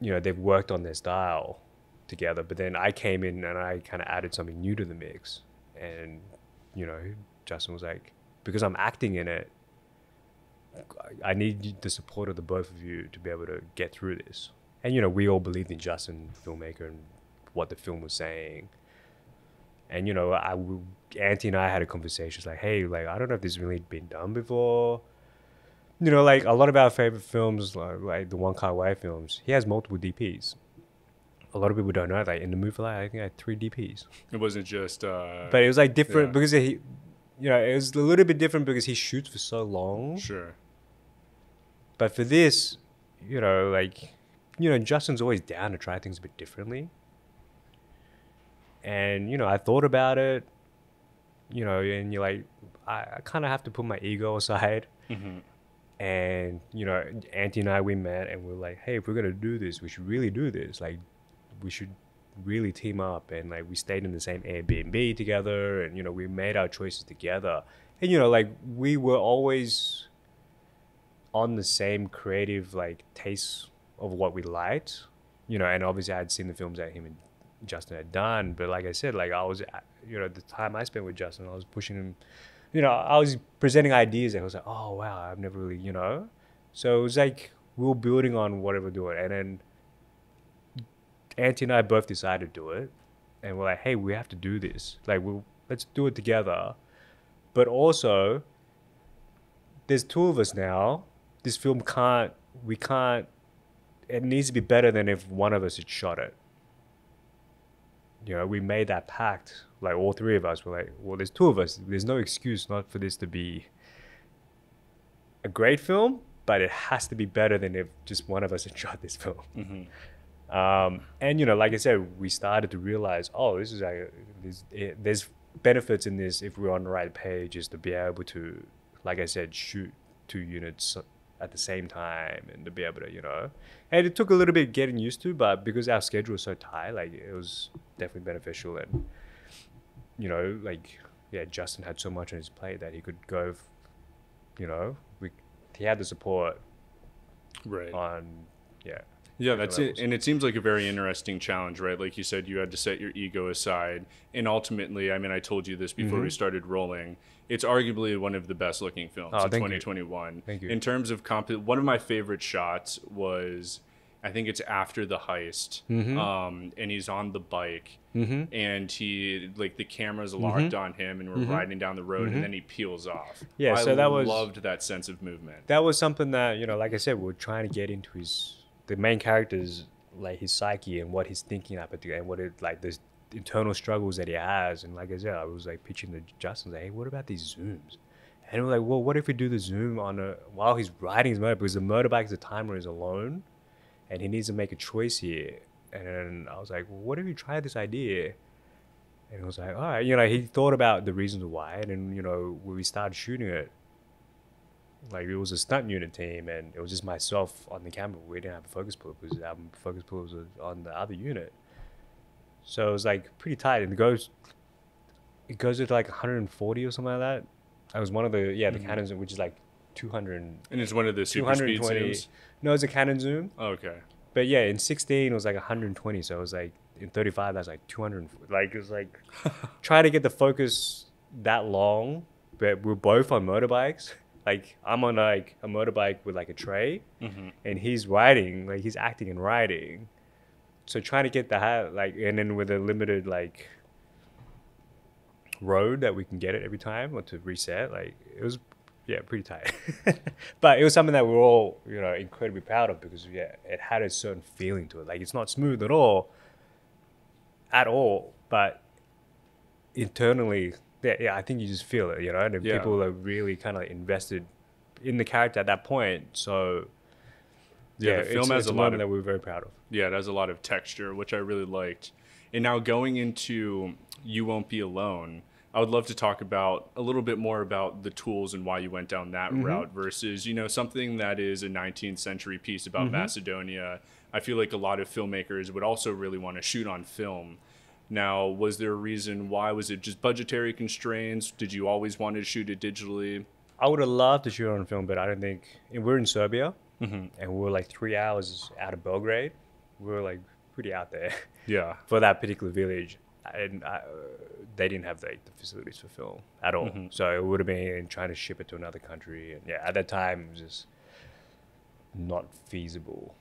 you know, they've worked on their style together, but then I came in and I kind of added something new to the mix, and you know, Justin was like, because I'm acting in it, I need the support of the both of you to be able to get through this. And, you know, we all believed in Justin, filmmaker, and what the film was saying. And, you know, Auntie and I had a conversation. It's like, hey, like, I don't know if this has really been done before. You know, like, a lot of our favorite films, like the Wong Kar Wai films, he has multiple DPs. A lot of people don't know that. Like, in the movie, like, I think I had 3 DPs. It wasn't just... but it was, like, different because, he, you know, it was a little bit different because he shoots for so long. Sure. But for this, you know, like, you know, Justin's always down to try things a bit differently. And, you know, I thought about it, you know, and you're like, I kind of have to put my ego aside. Mm-hmm. And, you know, Auntie and I, we met and we're like, hey, if we're going to do this, we should really do this. Like, we should really team up. And, like, we stayed in the same Airbnb together and, you know, we made our choices together. And, you know, like, we were always on the same creative, like, taste of what we liked, you know. And obviously I'd seen the films that him and Justin had done. But like I said, like, I was, you know, the time I spent with Justin, I was pushing him. You know, I was presenting ideas that I was like, oh, wow, I've never really, you know. So it was like we were building on whatever doing. And then Auntie and I both decided to do it. And we're like, hey, we have to do this. Like, let's do it together. But also, there's two of us now. This film can't, we can't, it needs to be better than if one of us had shot it. You know, we made that pact. Like, all three of us were like, well, there's two of us. There's no excuse not for this to be a great film, but it has to be better than if just one of us had shot this film. Mm-hmm. And, you know, like I said, we started to realize, oh, this is like, there's benefits in this if we're on the right page, is to be able to, like I said, shoot two units at the same time and to be able to, you know. And it took a little bit getting used to, but because our schedule was so tight, like, it was definitely beneficial. And, you know, like, yeah, Justin had so much on his plate that he could go, you know, he had the support, right? On, yeah, yeah, that's it. And it seems like a very interesting challenge, right? Like you said, you had to set your ego aside, and ultimately, I mean, I told you this before, mm-hmm, we started rolling. It's arguably one of the best looking films of 2021. Thank you. In terms of one of my favorite shots was, I think it's after the heist, mm-hmm, and he's on the bike, mm-hmm, and he, like, the camera's locked, mm-hmm, on him, and we're, mm-hmm, riding down the road, mm-hmm, and then he peels off. Yeah, I so that was loved that sense of movement. That was something that, you know, like I said, we're trying to get into the main character's, like, his psyche and what he's thinking about, and what it, like, the internal struggles that he has. And like I said, I was like pitching to Justin, like, hey, what about these zooms? And we're like, well, what if we do the zoom on while he's riding his motorbike, because the motorbike, the timer is alone. And he needs to make a choice here. And then I was like, well, what if you try this idea? And he was like, all right. You know, he thought about the reasons why. And then, you know, when we started shooting it, like, it was a stunt unit team. And it was just myself on the camera. We didn't have a focus pull because our focus pull was on the other unit. So it was, like, pretty tight. And it goes to, like, 140 or something like that. That was one of the, yeah, the mm-hmm, cannons, which is, like, 200. And it's one of the super speed zooms? No, it's a Canon zoom. Oh, okay. But yeah, in 16 it was like 120, so it was like in 35 that's like 200. Like, it was like trying to get the focus that long, but we're both on motorbikes. Like, I'm on, like, a motorbike with, like, a tray, mm-hmm, and he's riding, like, he's acting and riding. So trying to get the hat, like, and then with a limited, like, road that we can get it every time or to reset, like, it was, yeah, pretty tight. But it was something that we're all, you know, incredibly proud of because, yeah, it had a certain feeling to it. Like, it's not smooth at all, but internally, yeah, I think you just feel it, you know. And yeah, people are really kind of invested in the character at that point. So yeah, the film has a lot of, that we're very proud of. Yeah, it has a lot of texture, which I really liked. And now going into You Won't Be Alone, I would love to talk about a little bit more about the tools and why you went down that, mm-hmm, route versus, you know, something that is a 19th century piece about, mm-hmm, Macedonia. I feel like a lot of filmmakers would also really want to shoot on film. Now, was there a reason why? Was it just budgetary constraints? Did you always want to shoot it digitally? I would have loved to shoot on film, but I don't think, and we're in Serbia, mm-hmm, and we were like 3 hours out of Belgrade. We were like pretty out there, yeah, for that particular village. And they didn't have, like, the facilities for film at all. Mm-hmm. So it would have been trying to ship it to another country. And yeah, at that time, it was just not feasible.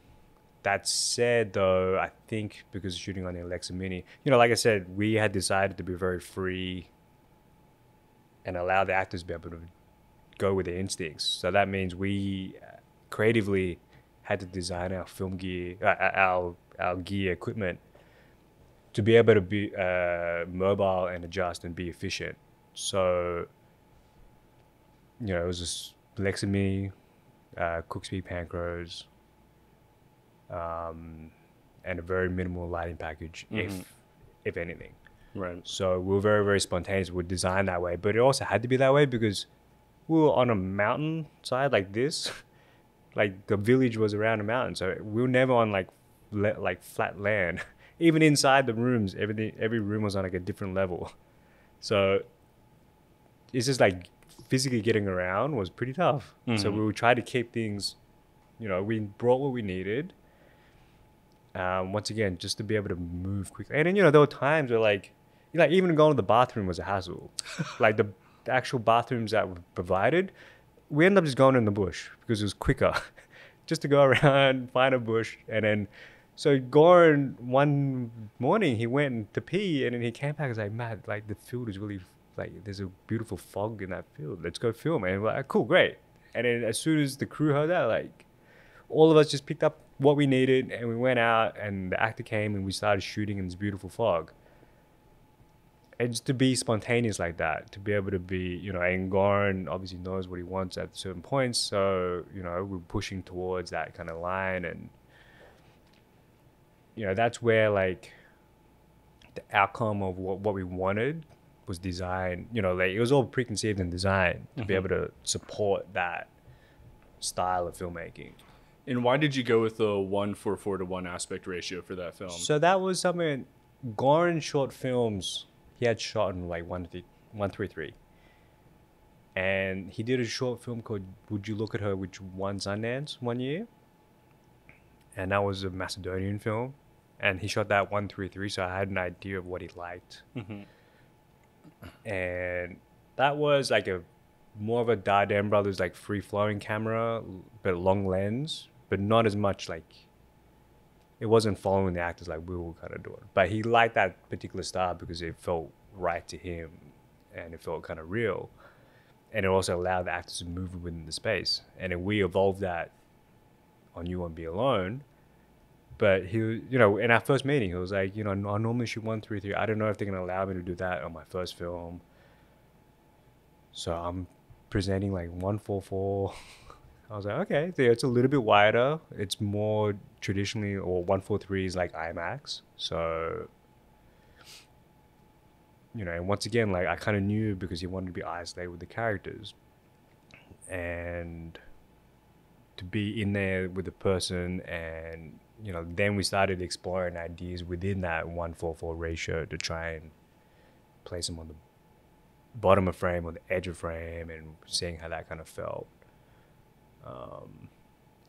That said, though, I think because shooting on the Alexa Mini, you know, like I said, we had decided to be very free and allow the actors to be able to go with their instincts. So that means we creatively had to design our film gear, our gear equipment, to be able to be mobile and adjust and be efficient. So, you know, it was just Alexa Mini, Cooke Speed Panchros, and a very minimal lighting package, if anything. Right. So we were very, very spontaneous. We were designed that way, but it also had to be that way because we were on a mountain side like this. Like the village was around a mountain, so we were never on like flat land. Even inside the rooms, every room was on like a different level. So it's just like physically getting around was pretty tough. Mm-hmm. So we would try to keep things, you know, we brought what we needed. Once again, just to be able to move quickly. And then, you know, there were times where like even going to the bathroom was a hassle. Like the actual bathrooms that were provided, we ended up just going in the bush because it was quicker just to go around, find a bush. And then, so Goran, one morning, he went to pee and then he came back and was like, Matt, like the field is really, like there's a beautiful fog in that field. Let's go film. And we're like, cool, great. And then as soon as the crew heard that, like all of us just picked up what we needed and we went out and the actor came and we started shooting in this beautiful fog. And just to be spontaneous like that, to be able to be, you know, and Goran obviously knows what he wants at certain points. So, you know, we're pushing towards that kind of line. And, you know, that's where like the outcome of what we wanted was designed, you know, like it was all preconceived and designed to be able to support that style of filmmaking. And why did you go with the 1:4:4 to 1 aspect ratio for that film? So that was something Goran short films he had shot in like 1:3:3, and he did a short film called "Would You Look at Her," which won Sundance one year, and that was a Macedonian film, and he shot that 1:3:3. So I had an idea of what he liked, and that was like a more of a Dardenne Brothers like free flowing camera, but long lens. But not as much like, it wasn't following the actors like we were kind of doing. But he liked that particular style because it felt right to him and it felt kind of real. And it also allowed the actors to move within the space. And then we evolved that on You Won't Be Alone. But he, you know, in our first meeting, he was like, you know, I normally shoot 1:3:3. I don't know if they're going to allow me to do that on my first film. So I'm presenting like 1:4:4. I was like, okay, so it's a little bit wider. It's more traditionally, or 1:4:3 is like IMAX. So, you know, and once again, like I kind of knew because he wanted to be isolated with the characters and to be in there with the person. And, you know, then we started exploring ideas within that 1:4:4 ratio to try and place them on the bottom of frame or the edge of frame and seeing how that kind of felt.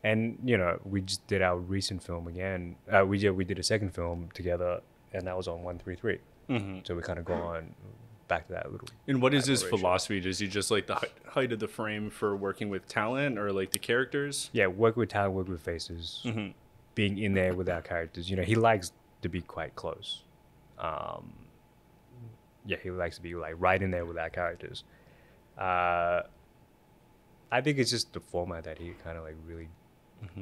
And you know, we just did our recent film again. We did a second film together, and that was on 1:3:3. So we kind of go on back to that little. And what is his philosophy? Does he just like the height of the frame for working with talent or like the characters? Yeah, work with talent, work with faces, being in there with our characters. You know, he likes to be quite close. Yeah, he likes to be like right in there with our characters. I think it's just the format that he kind of like really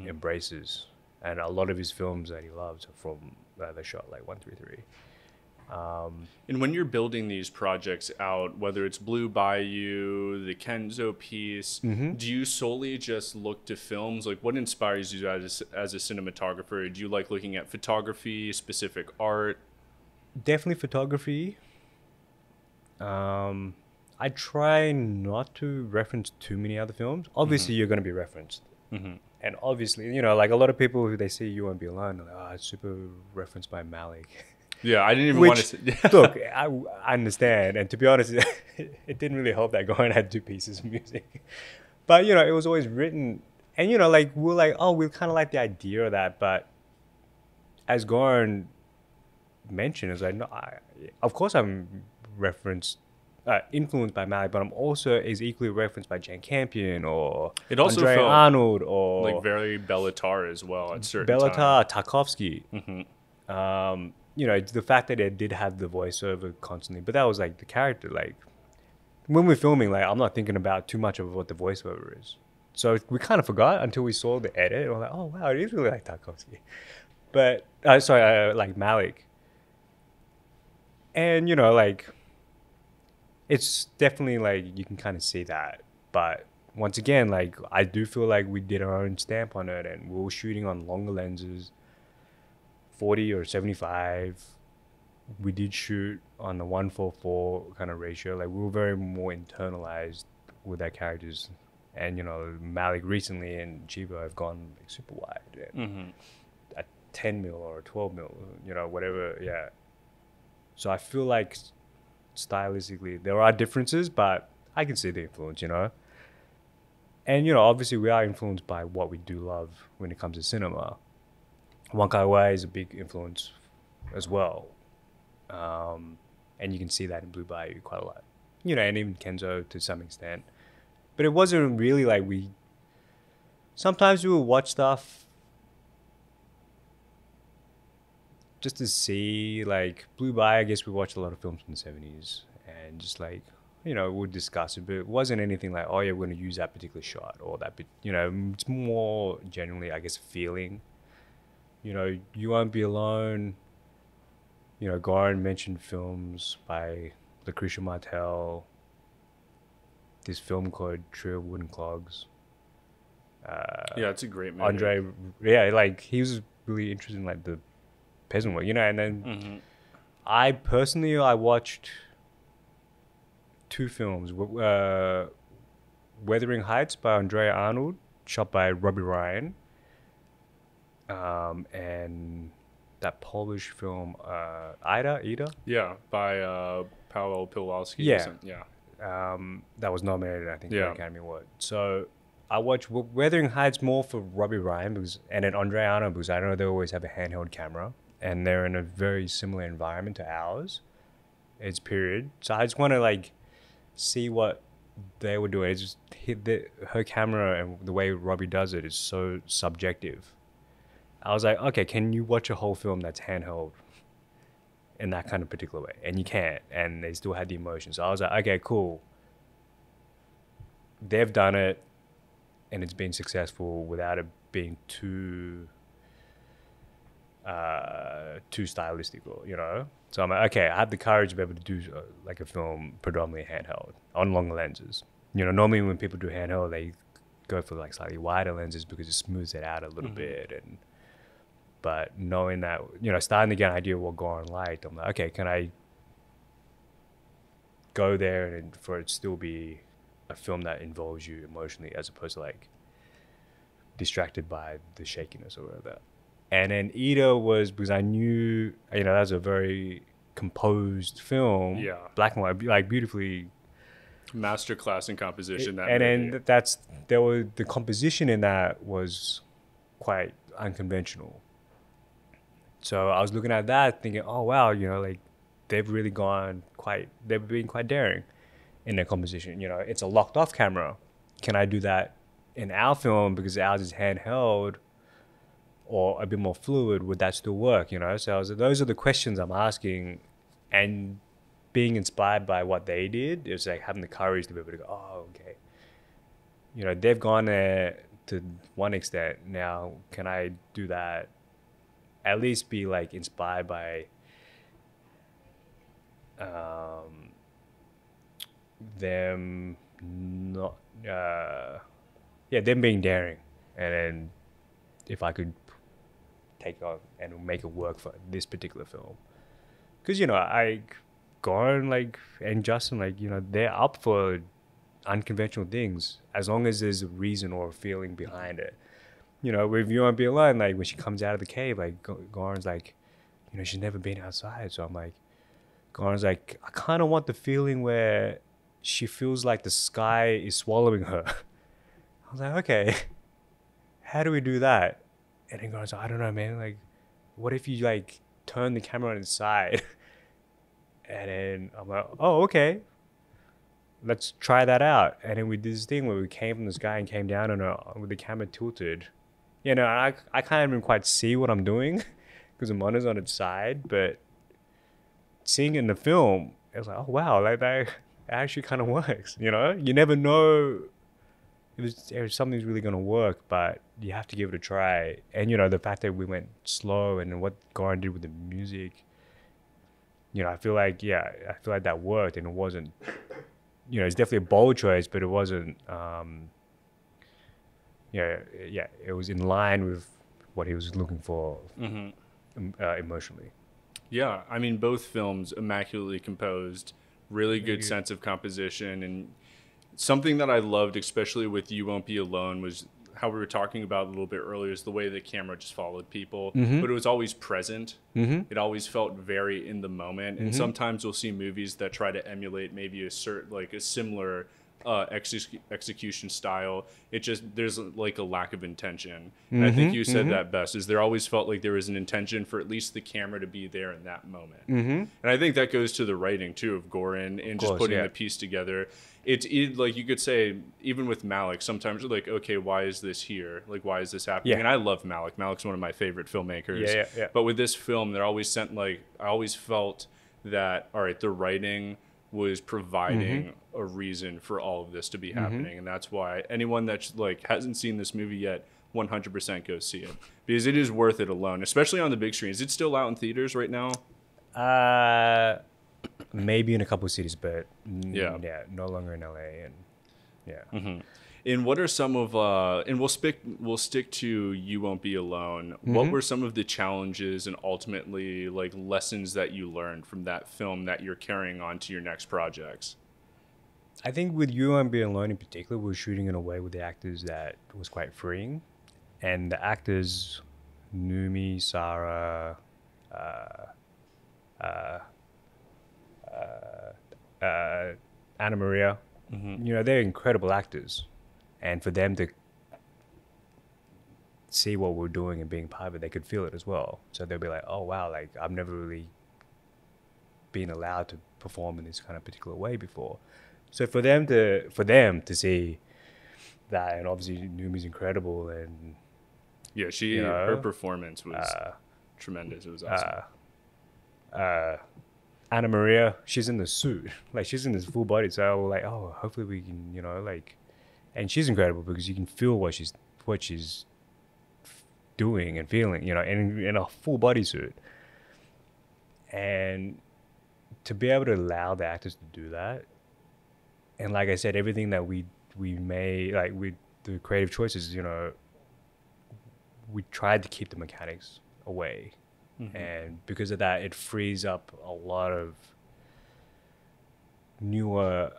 embraces, and a lot of his films that he loves are from the shot like 1:3:3. And when you're building these projects out, whether it's Blue Bayou, the Kenzo piece, do you solely just look to films? Like, what inspires you as a cinematographer? Do you like looking at photography, specific art? Definitely photography. I try not to reference too many other films. Obviously, you're going to be referenced. And obviously, you know, like a lot of people who they see You Won't Be Alone, like, oh, it's super referenced by Malick. Yeah, I didn't even want to say Look, I understand. And to be honest, it didn't really help that Goran had two pieces of music. But, you know, it was always written. And, you know, like we're like, oh, we kind of like the idea of that. But as Goran mentioned, it's like, no, of course I'm referenced. Influenced by Malick, but I'm also is equally referenced by Jane Campion or it also Andrea Arnold or like very Bela Tarr as well at certain Bela Tarr, Tarkovsky. You know, the fact that it did have the voiceover constantly, but that was like the character. Like when we're filming, like I'm not thinking about too much of what the voiceover is. So we kind of forgot until we saw the edit. We're like, oh wow, it is really like Tarkovsky, but like Malick. And you know, like. It's definitely like you can kind of see that, but once again, like, I do feel like we did our own stamp on it, and we were shooting on longer lenses, 40 or 75. We did shoot on a 1:4:4 kind of ratio. Like, we were very more internalized with our characters. And, you know, Malick recently and Chiba have gone like super wide. And a 10 mil or a 12 mil, you know, whatever, yeah. So I feel like stylistically there are differences, but I can see the influence, you know. And, you know, obviously we are influenced by what we do love when it comes to cinema. Wong Kar Wai is a big influence as well. And you can see that in Blue Bayou quite a lot. You know, and even Kenzo to some extent. But it wasn't really like we... Sometimes we would watch stuff just to see, like, Blue Bayou, I guess we watched a lot of films from the 70s. And just, like, you know, we'll discuss it. But it wasn't anything like, oh, yeah, we're going to use that particular shot or that bit. You know, it's more generally, I guess, feeling. You know, You Won't Be Alone. You know, Goran mentioned films by Lucretia Martel. This film called Trio of Wooden Clogs. Yeah, it's a great movie. Andre, yeah, like, he was really interested in, like, the peasant work, you know. And then I personally, I watched two films. Wuthering Heights by Andrea Arnold, shot by Robbie Ryan. And that Polish film, Ida? Yeah, by Paweł Puławski. Yeah. Yeah. That was nominated, I think, for the Academy Award. So I watched Wuthering Heights more for Robbie Ryan because, and then Andre Arnold, because I know they always have a handheld camera and they're in a very similar environment to ours. It's period. So I just want to, like, see what they were doing. It's just her camera and the way Robbie does it is so subjective. I was like, okay, can you watch a whole film that's handheld in that kind of particular way? And you can't, and they still had the emotion. So I was like, okay, cool, they've done it and it's been successful without it being too stylistical, you know. So I'm like, okay, I have the courage to be able to do like a film predominantly handheld on long lenses. You know, normally when people do handheld, they go for like slightly wider lenses because it smooths it out a little bit. And but knowing that, you know, starting to get an idea of what Goran liked, I'm like, okay, can I go there and for it still be a film that involves you emotionally as opposed to like distracted by the shakiness or whatever. And then Ida was, because I knew, you know, that was a very composed film. Yeah. Black and white, like beautifully. Masterclass in composition. That and movie. Then that's, there were, the composition in that was quite unconventional. So I was looking at that thinking, oh, wow, you know, like they've really gone quite, they've been quite daring in their composition. You know, it's a locked off camera. Can I do that in our film? Because ours is handheld or a bit more fluid. Would that still work? You know, so I was, those are the questions I'm asking and being inspired by what they did. It was like having the courage to be able to go, oh, okay. You know, they've gone there to one extent. Now, can I do that? At least be like inspired by them not them being daring, and then if I could take on and make it work for this particular film, because, you know, Goran like and Justin, like, you know, they're up for unconventional things as long as there's a reason or a feeling behind it. You know, with You Won't Be Alone, like when she comes out of the cave, like Goran's like, you know, she's never been outside. So I'm like, Goran's like, I kind of want the feeling where she feels like the sky is swallowing her. I was like, okay, how do we do that? And then Goran's like, I don't know, man. Like, what if you like turn the camera on its side? And then I'm like, oh, okay, let's try that out. And then we did this thing where we came from the sky and came down on her with the camera tilted. You know, I can't even quite see what I'm doing because the monitor's on its side, but seeing it in the film, it was like, oh, wow, like that actually kind of works, you know? You never know if something's really going to work, but you have to give it a try. And, you know, the fact that we went slow and what Goran did with the music, you know, I feel like, yeah, I feel like that worked and it wasn't, you know, it's definitely a bold choice, but it wasn't you know, yeah, it was in line with what he was looking for emotionally. Yeah, I mean, both films immaculately composed, really good sense of composition. And something that I loved, especially with You Won't Be Alone, was how we were talking about a little bit earlier, is the way the camera just followed people, but it was always present. It always felt very in the moment. And sometimes you'll see movies that try to emulate maybe a certain, like a similar execution style. It just, there's like a lack of intention. And I think you said that best, is there always felt like there was an intention for at least the camera to be there in that moment. And I think that goes to the writing too of Goran, and just putting the piece together. It's like, you could say, even with Malick, sometimes you're like, okay, why is this here? Like, why is this happening? And I love Malick. Malick's one of my favorite filmmakers. But with this film, they're always sent, like, I always felt that, all right, the writing was providing a reason for all of this to be happening. And that's why anyone that's like hasn't seen this movie yet, 100% go see it, because it is worth it alone, especially on the big screen. Is it still out in theaters right now? Maybe in a couple of cities, but yeah, no longer in LA. And and what are some of and we'll stick to You Won't Be Alone. What were some of the challenges and ultimately like lessons that you learned from that film that you're carrying on to your next projects? I think with You Won't Be Alone in particular, we're shooting in a way with the actors that was quite freeing, and the actors, Numi, Sarah, Anna Maria, you know, they're incredible actors, and for them to see what we're doing and being part of it, they could feel it as well. So they'll be like, oh wow, like I've never really been allowed to perform in this kind of particular way before. So for them to see that, and obviously Numi's incredible, and yeah, she, you know, her performance was tremendous. It was awesome. Anna Maria, she's in the suit, like she's in this full body. So we're like, oh, hopefully we can, you know, like, and she's incredible because you can feel what she's doing and feeling, you know, in a full body suit. And to be able to allow the actors to do that, and like I said, everything that we made, like with the creative choices, you know, we tried to keep the mechanics away. And because of that, it frees up a lot of newer,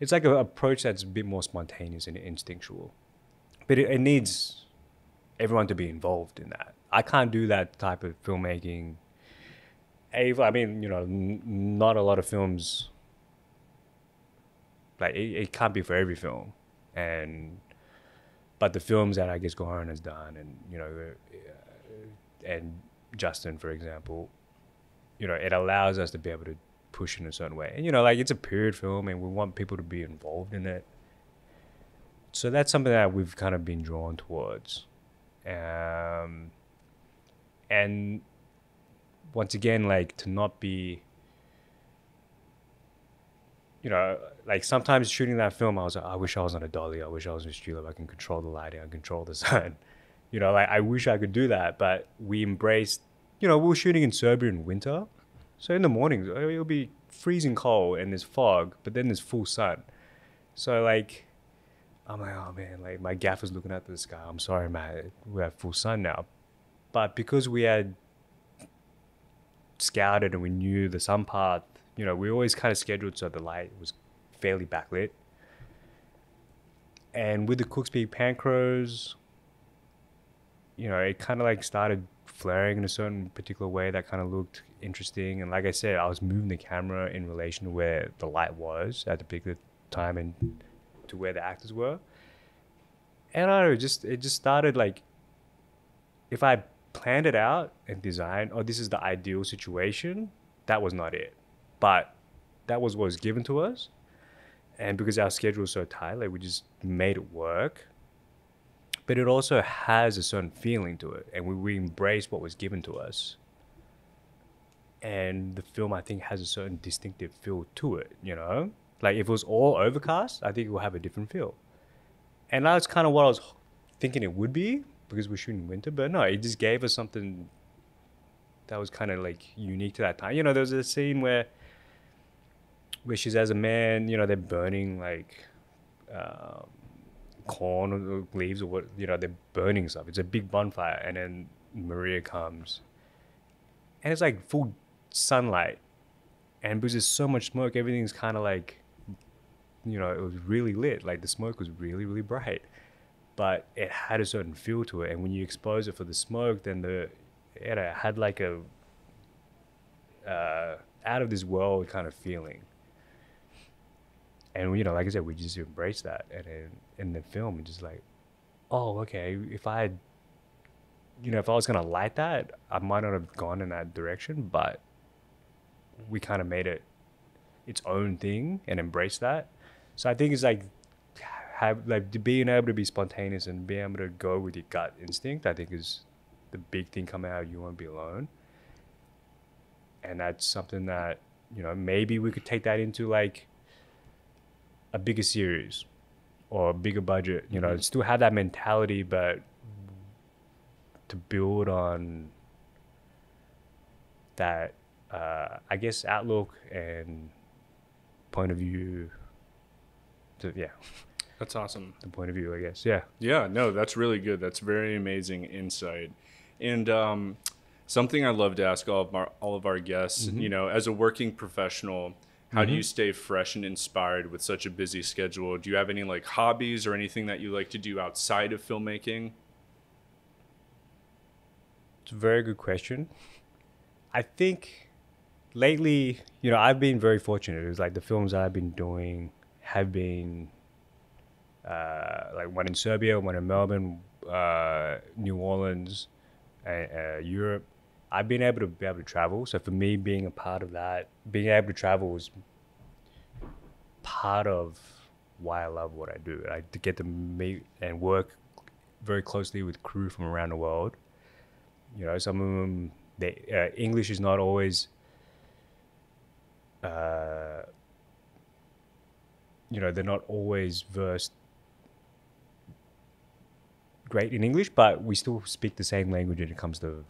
it's like an approach that's a bit more spontaneous and instinctual. But it needs everyone to be involved in that. I can't do that type of filmmaking. I mean, you know, not a lot of films, like it can't be for every film. And but the films that I guess Goran has done, and you know, and Justin, for example, you know, it allows us to be able to push in a certain way. And you know, like it's a period film, and we want people to be involved in it. So that's something that we've kind of been drawn towards, and once again, like to not be, you know, like sometimes shooting that film, I was like, I wish I was on a dolly. I wish I was in a studio. I can control the lighting. I can control the sun. You know, like I wish I could do that, but we embraced, you know, we were shooting in Serbia in winter. So in the mornings, it'll be freezing cold and there's fog, but then there's full sun. So like, I'm like, oh man, like my gaffer's looking at the sky. I'm sorry, Matt, we have full sun now. But because we had scouted and we knew the sun path, you know, we always kind of scheduled so the light was fairly backlit. And with the Cooke Speed Panchros, you know, it kind of like started flaring in a certain particular way that kind of looked interesting. And like I said, I was moving the camera in relation to where the light was at the particular time and to where the actors were. And I don't know, it just started like, if I planned it out and designed, oh, this is the ideal situation, that was not it. But that was what was given to us. And because our schedule was so tight, like we just made it work. But it also has a certain feeling to it. And we embraced what was given to us. And the film, I think, has a certain distinctive feel to it, you know? Like if it was all overcast, I think it would have a different feel. And that's kind of what I was thinking it would be because we're shooting winter. But no, it just gave us something that was kind of like unique to that time. You know, there was a scene where she's as a man, you know, they're burning like corn or leaves or what, you know, they're burning stuff. It's a big bonfire, and then Maria comes, and it's like full sunlight, and because there's so much smoke, everything's kind of like, you know, it was really lit, like the smoke was really, really bright, but it had a certain feel to it. And when you expose it for the smoke, then it had like a out of this world kind of feeling. And, you know, like I said, we just embraced that. And in the film, it's just like, oh, okay, if I had, you know, if I was going to light that, I might not have gone in that direction, but we kind of made it its own thing and embraced that. So I think it's like, being able to be spontaneous and being able to go with your gut instinct, I think is the big thing coming out of You Won't Be Alone. And that's something that, you know, maybe we could take that into like a bigger series or a bigger budget, you know, mm-hmm. still have that mentality, but to build on that, I guess, outlook and point of view. To, yeah. That's awesome. The point of view, I guess. Yeah. Yeah. No, that's really good. That's very amazing insight. And something I love to ask all of our guests, mm-hmm. you know, as a working professional, how mm-hmm. do you stay fresh and inspired with such a busy schedule? Do you have any like hobbies or anything that you like to do outside of filmmaking? It's a very good question. I think lately, you know, I've been very fortunate. It was like the films that I've been doing have been... like one in Serbia, one in Melbourne, New Orleans, Europe. I've been able to travel. So for me, being a part of that, being able to travel is part of why I love what I do. I get to meet and work very closely with crew from around the world. You know, some of them, English is not always, you know, they're not always versed great in English, but we still speak the same language when it comes to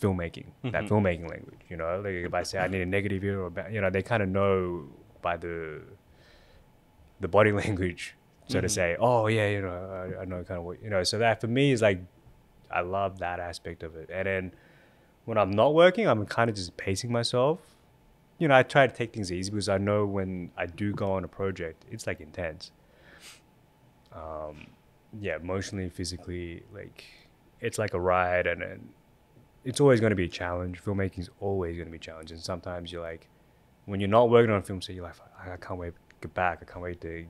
filmmaking, mm-hmm. that filmmaking language, you know, like if I say I need a negative here, or, you know, they kind of know by the body language, so mm-hmm. to say, oh yeah, you know, I know kind of what, you know, so that for me is like, I love that aspect of it. And then when I'm not working, I'm kind of just pacing myself. You know, I try to take things easy because I know when I do go on a project, it's like intense. Yeah, emotionally, physically, like it's like a ride, and it's always going to be a challenge. Filmmaking is always going to be a challenge. And sometimes you're like, when you're not working on a film, so you're like, I can't wait to get back. I can't wait to,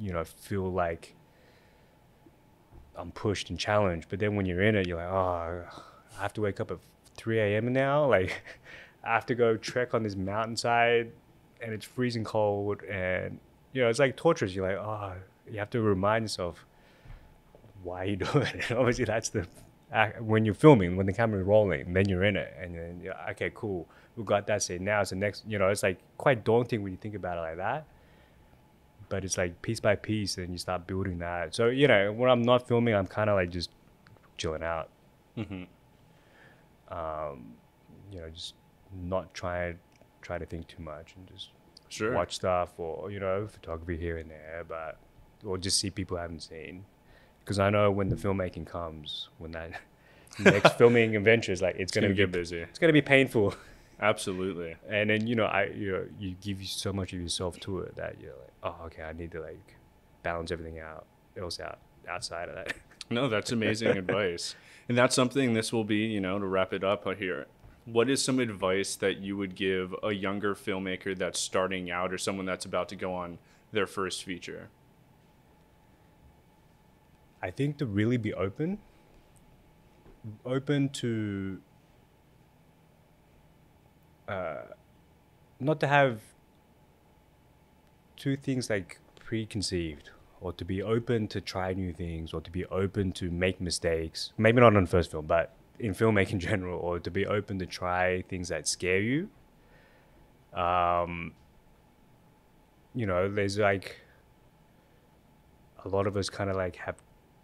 you know, feel like I'm pushed and challenged. But then when you're in it, you're like, oh, I have to wake up at 3 a.m. now. Like, I have to go trek on this mountainside and it's freezing cold, and you know, it's like torturous. You're like, oh, you have to remind yourself why you do it. And obviously that's the when you're filming, when the camera's rolling, then you're in it, and then you're like, okay, cool, we got that scene now. It's the next, you know, it's like quite daunting when you think about it like that, but it's like piece by piece and you start building that. So, you know, when I'm not filming, I'm kind of like just chilling out, mm-hmm. You know, just not try to think too much and just sure. watch stuff, or, you know, photography here and there, but or just see people I haven't seen, because I know when the filmmaking comes, when that next filming adventure is like, it's gonna get busy, it's gonna be painful, absolutely. And then, you know, you give so much of yourself to it that you're like, oh, okay, I need to like balance everything else out outside of that. No, that's amazing advice, and that's something. This will be, you know, to wrap it up here. What is some advice that you would give a younger filmmaker that's starting out, or someone that's about to go on their first feature? I think to really be open to, not to have two things like preconceived, or to be open to try new things, or to be open to make mistakes, maybe not on the first film, but in filmmaking in general, or to be open to try things that scare you. You know, there's like a lot of us kind of like have,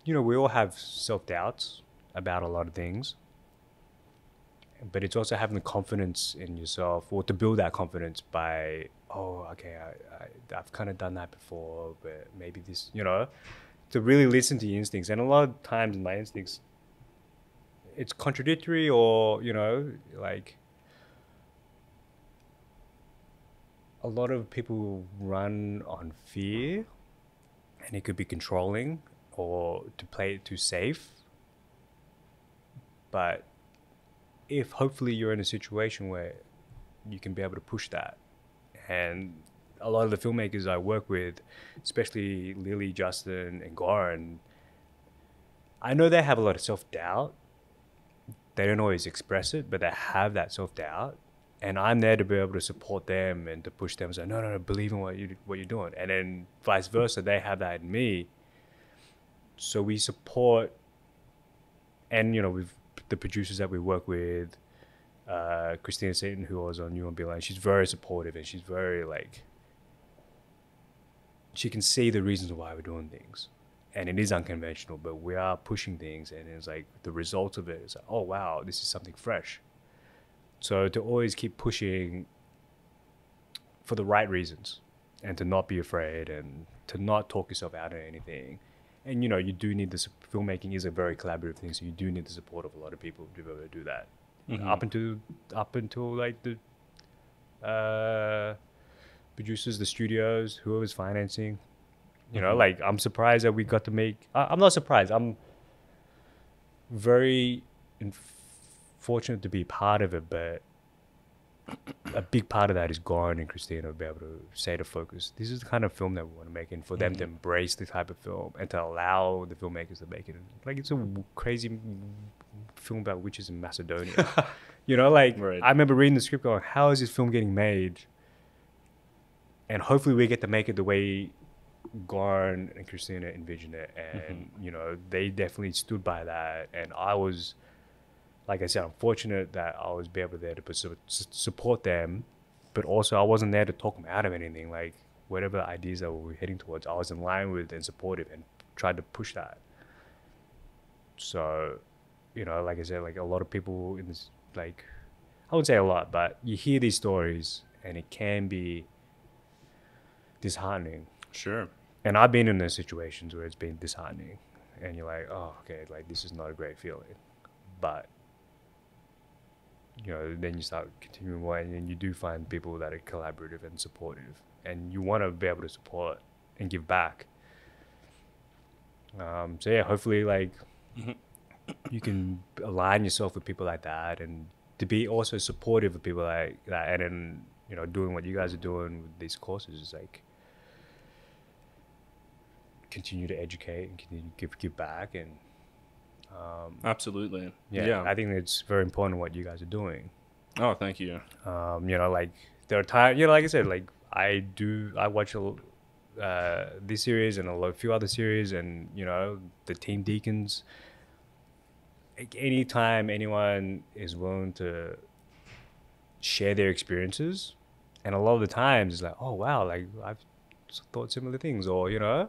you know, we all have self-doubts about a lot of things, but it's also having the confidence in yourself, or to build that confidence by oh, okay, I've kind of done that before, but maybe this, you know, to really listen to your instincts. And a lot of times my instincts, it's contradictory, or, you know, like a lot of people run on fear, and it could be controlling or to play it too safe. But if hopefully you're in a situation where you can be able to push that, and a lot of the filmmakers I work with, especially Lily, Justin and Goran, I know they have a lot of self-doubt. They don't always express it, but they have that self-doubt, and I'm there to be able to support them and to push them. So no, believe in what you're doing. And then vice versa, they have that in me. So we support, and you know, we've the producers that we work with, Christina Seaton, who was on You Won't Be Alone, she's very supportive, and she's very like, she can see the reasons why we're doing things. And it is unconventional, but we are pushing things, and it's like the result of it is like, oh wow, this is something fresh. So to always keep pushing for the right reasons, and to not be afraid, and to not talk yourself out of anything. And you know, you do need this, filmmaking is a very collaborative thing, so you do need the support of a lot of people to be able to do that. Mm-hmm. Up until like the producers, the studios, whoever's financing. You know, like, I'm surprised that we got to make... I'm not surprised. I'm very fortunate to be part of it, but a big part of that is Goran and Christina to be able to stay to focus. This is the kind of film that we want to make, and for them to embrace the type of film and to allow the filmmakers to make it. Like, it's a crazy film about witches in Macedonia. You know, like, right. I remember reading the script going, how is this film getting made? And hopefully we get to make it the way Goran and Christina envisioned it, and you know, they definitely stood by that. And I was, like I said, I'm fortunate that I was able there to support them, but also I wasn't there to talk them out of anything. Like, whatever ideas that we were heading towards, I was in line with and supportive and tried to push that. So, you know, like I said, like, a lot of people in this, like, I wouldn't say a lot, but you hear these stories and it can be disheartening. Sure. And I've been in those situations where it's been disheartening, and you're like, oh, okay, like, this is not a great feeling. But, you know, then you start continuing on, and you do find people that are collaborative and supportive, and you want to be able to support and give back. So yeah, hopefully, like, you can align yourself with people like that, and to be also supportive of people like that. And then, you know, doing what you guys are doing with these courses is like, continue to educate and continue to give back, and absolutely, yeah. I think it's very important what you guys are doing. Oh, thank you. You know, like, there are times, you know, like I said, like, I watch this series and a few other series, and you know, the team Deakins. Like, anytime anyone is willing to share their experiences, and a lot of the times it's like, oh wow, like, I've thought similar things, or you know,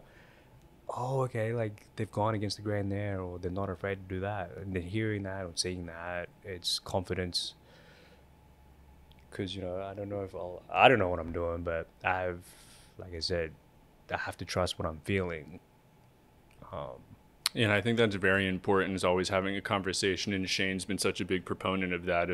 oh, okay, like, they've gone against the grain there, or they're not afraid to do that. And then hearing that or seeing that, it's confidence. Because, you know, I don't know what I'm doing, but like I said, I have to trust what I'm feeling. And I think that's very important, is always having a conversation. And Shane's been such a big proponent of that,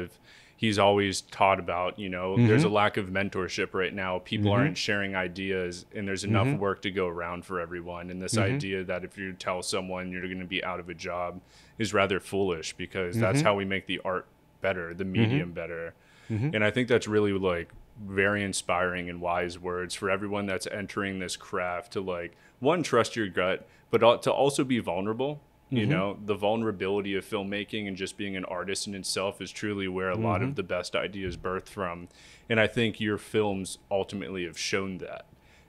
he's always taught about, you know, there's a lack of mentorship right now. People aren't sharing ideas, and there's enough work to go around for everyone. And this idea that if you tell someone you're going to be out of a job is rather foolish, because that's how we make the art better, the medium better. And I think that's really, like, very inspiring and wise words for everyone that's entering this craft, to, like, one, trust your gut, but to also be vulnerable. You know, the vulnerability of filmmaking and just being an artist in itself is truly where a lot of the best ideas birth from. And I think your films ultimately have shown that,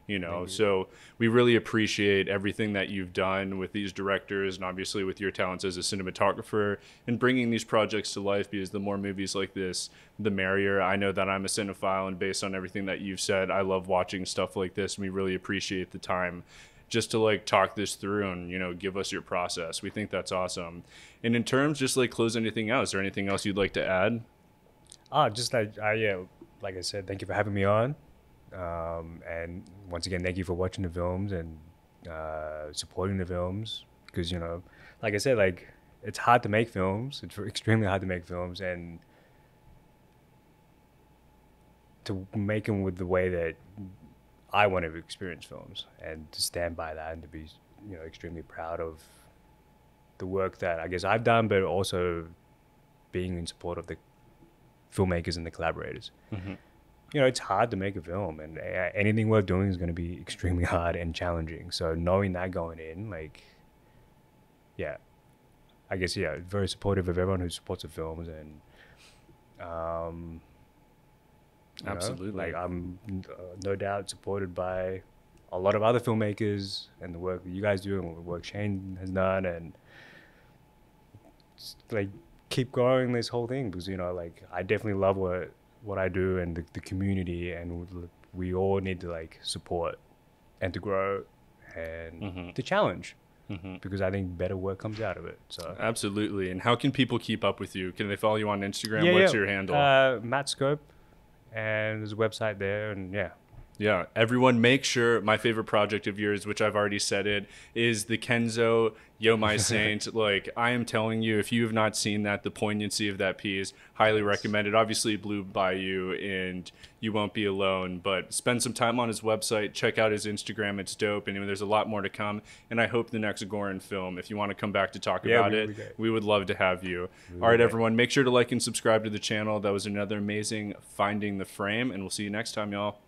you know. So we really appreciate everything that you've done with these directors, and obviously with your talents as a cinematographer, and bringing these projects to life, because the more movies like this, the merrier. I know that I'm a cinephile, and based on everything that you've said, I love watching stuff like this, and we really appreciate the time just to, like, talk this through and, you know, give us your process. We think that's awesome. And in terms, just, like, close anything else, or anything else you'd like to add? Just like, yeah, like I said, thank you for having me on. And once again, thank you for watching the films and supporting the films, because, you know, like I said, like, it's hard to make films. It's extremely hard to make films, and to make them with the way that I want to experience films, and to stand by that, and to be, you know, extremely proud of the work that I guess I've done, but also being in support of the filmmakers and the collaborators. Mm-hmm. You know, it's hard to make a film, and anything worth doing is going to be extremely hard and challenging. So knowing that going in, like, yeah, I guess, yeah, very supportive of everyone who supports the films, and absolutely, like, I'm no doubt supported by a lot of other filmmakers and the work that you guys do, and the work Shane has done, and just, like, keep growing this whole thing, because, you know, like, I definitely love what I do, and the community, and we all need to, like, support and to grow and mm-hmm. to challenge, mm-hmm. because I think better work comes out of it. So absolutely. And how can people keep up with you? Can they follow you on Instagram? Yeah, what's your handle? Matt Scope, and there's a website there, and yeah. Yeah, everyone make sure, my favorite project of yours, which I've already said it, is the Kenzo, Yo My Saint. Like, I am telling you, if you have not seen that, the poignancy of that piece, highly recommended. Obviously, Blue Bayou and You Won't Be Alone, but spend some time on his website, check out his Instagram, it's dope, and there's a lot more to come. And I hope the next Goran film, if you want to come back to talk about it, we would love to have you. All right, everyone, make sure to like and subscribe to the channel. That was another amazing Finding the Frame, and we'll see you next time, y'all.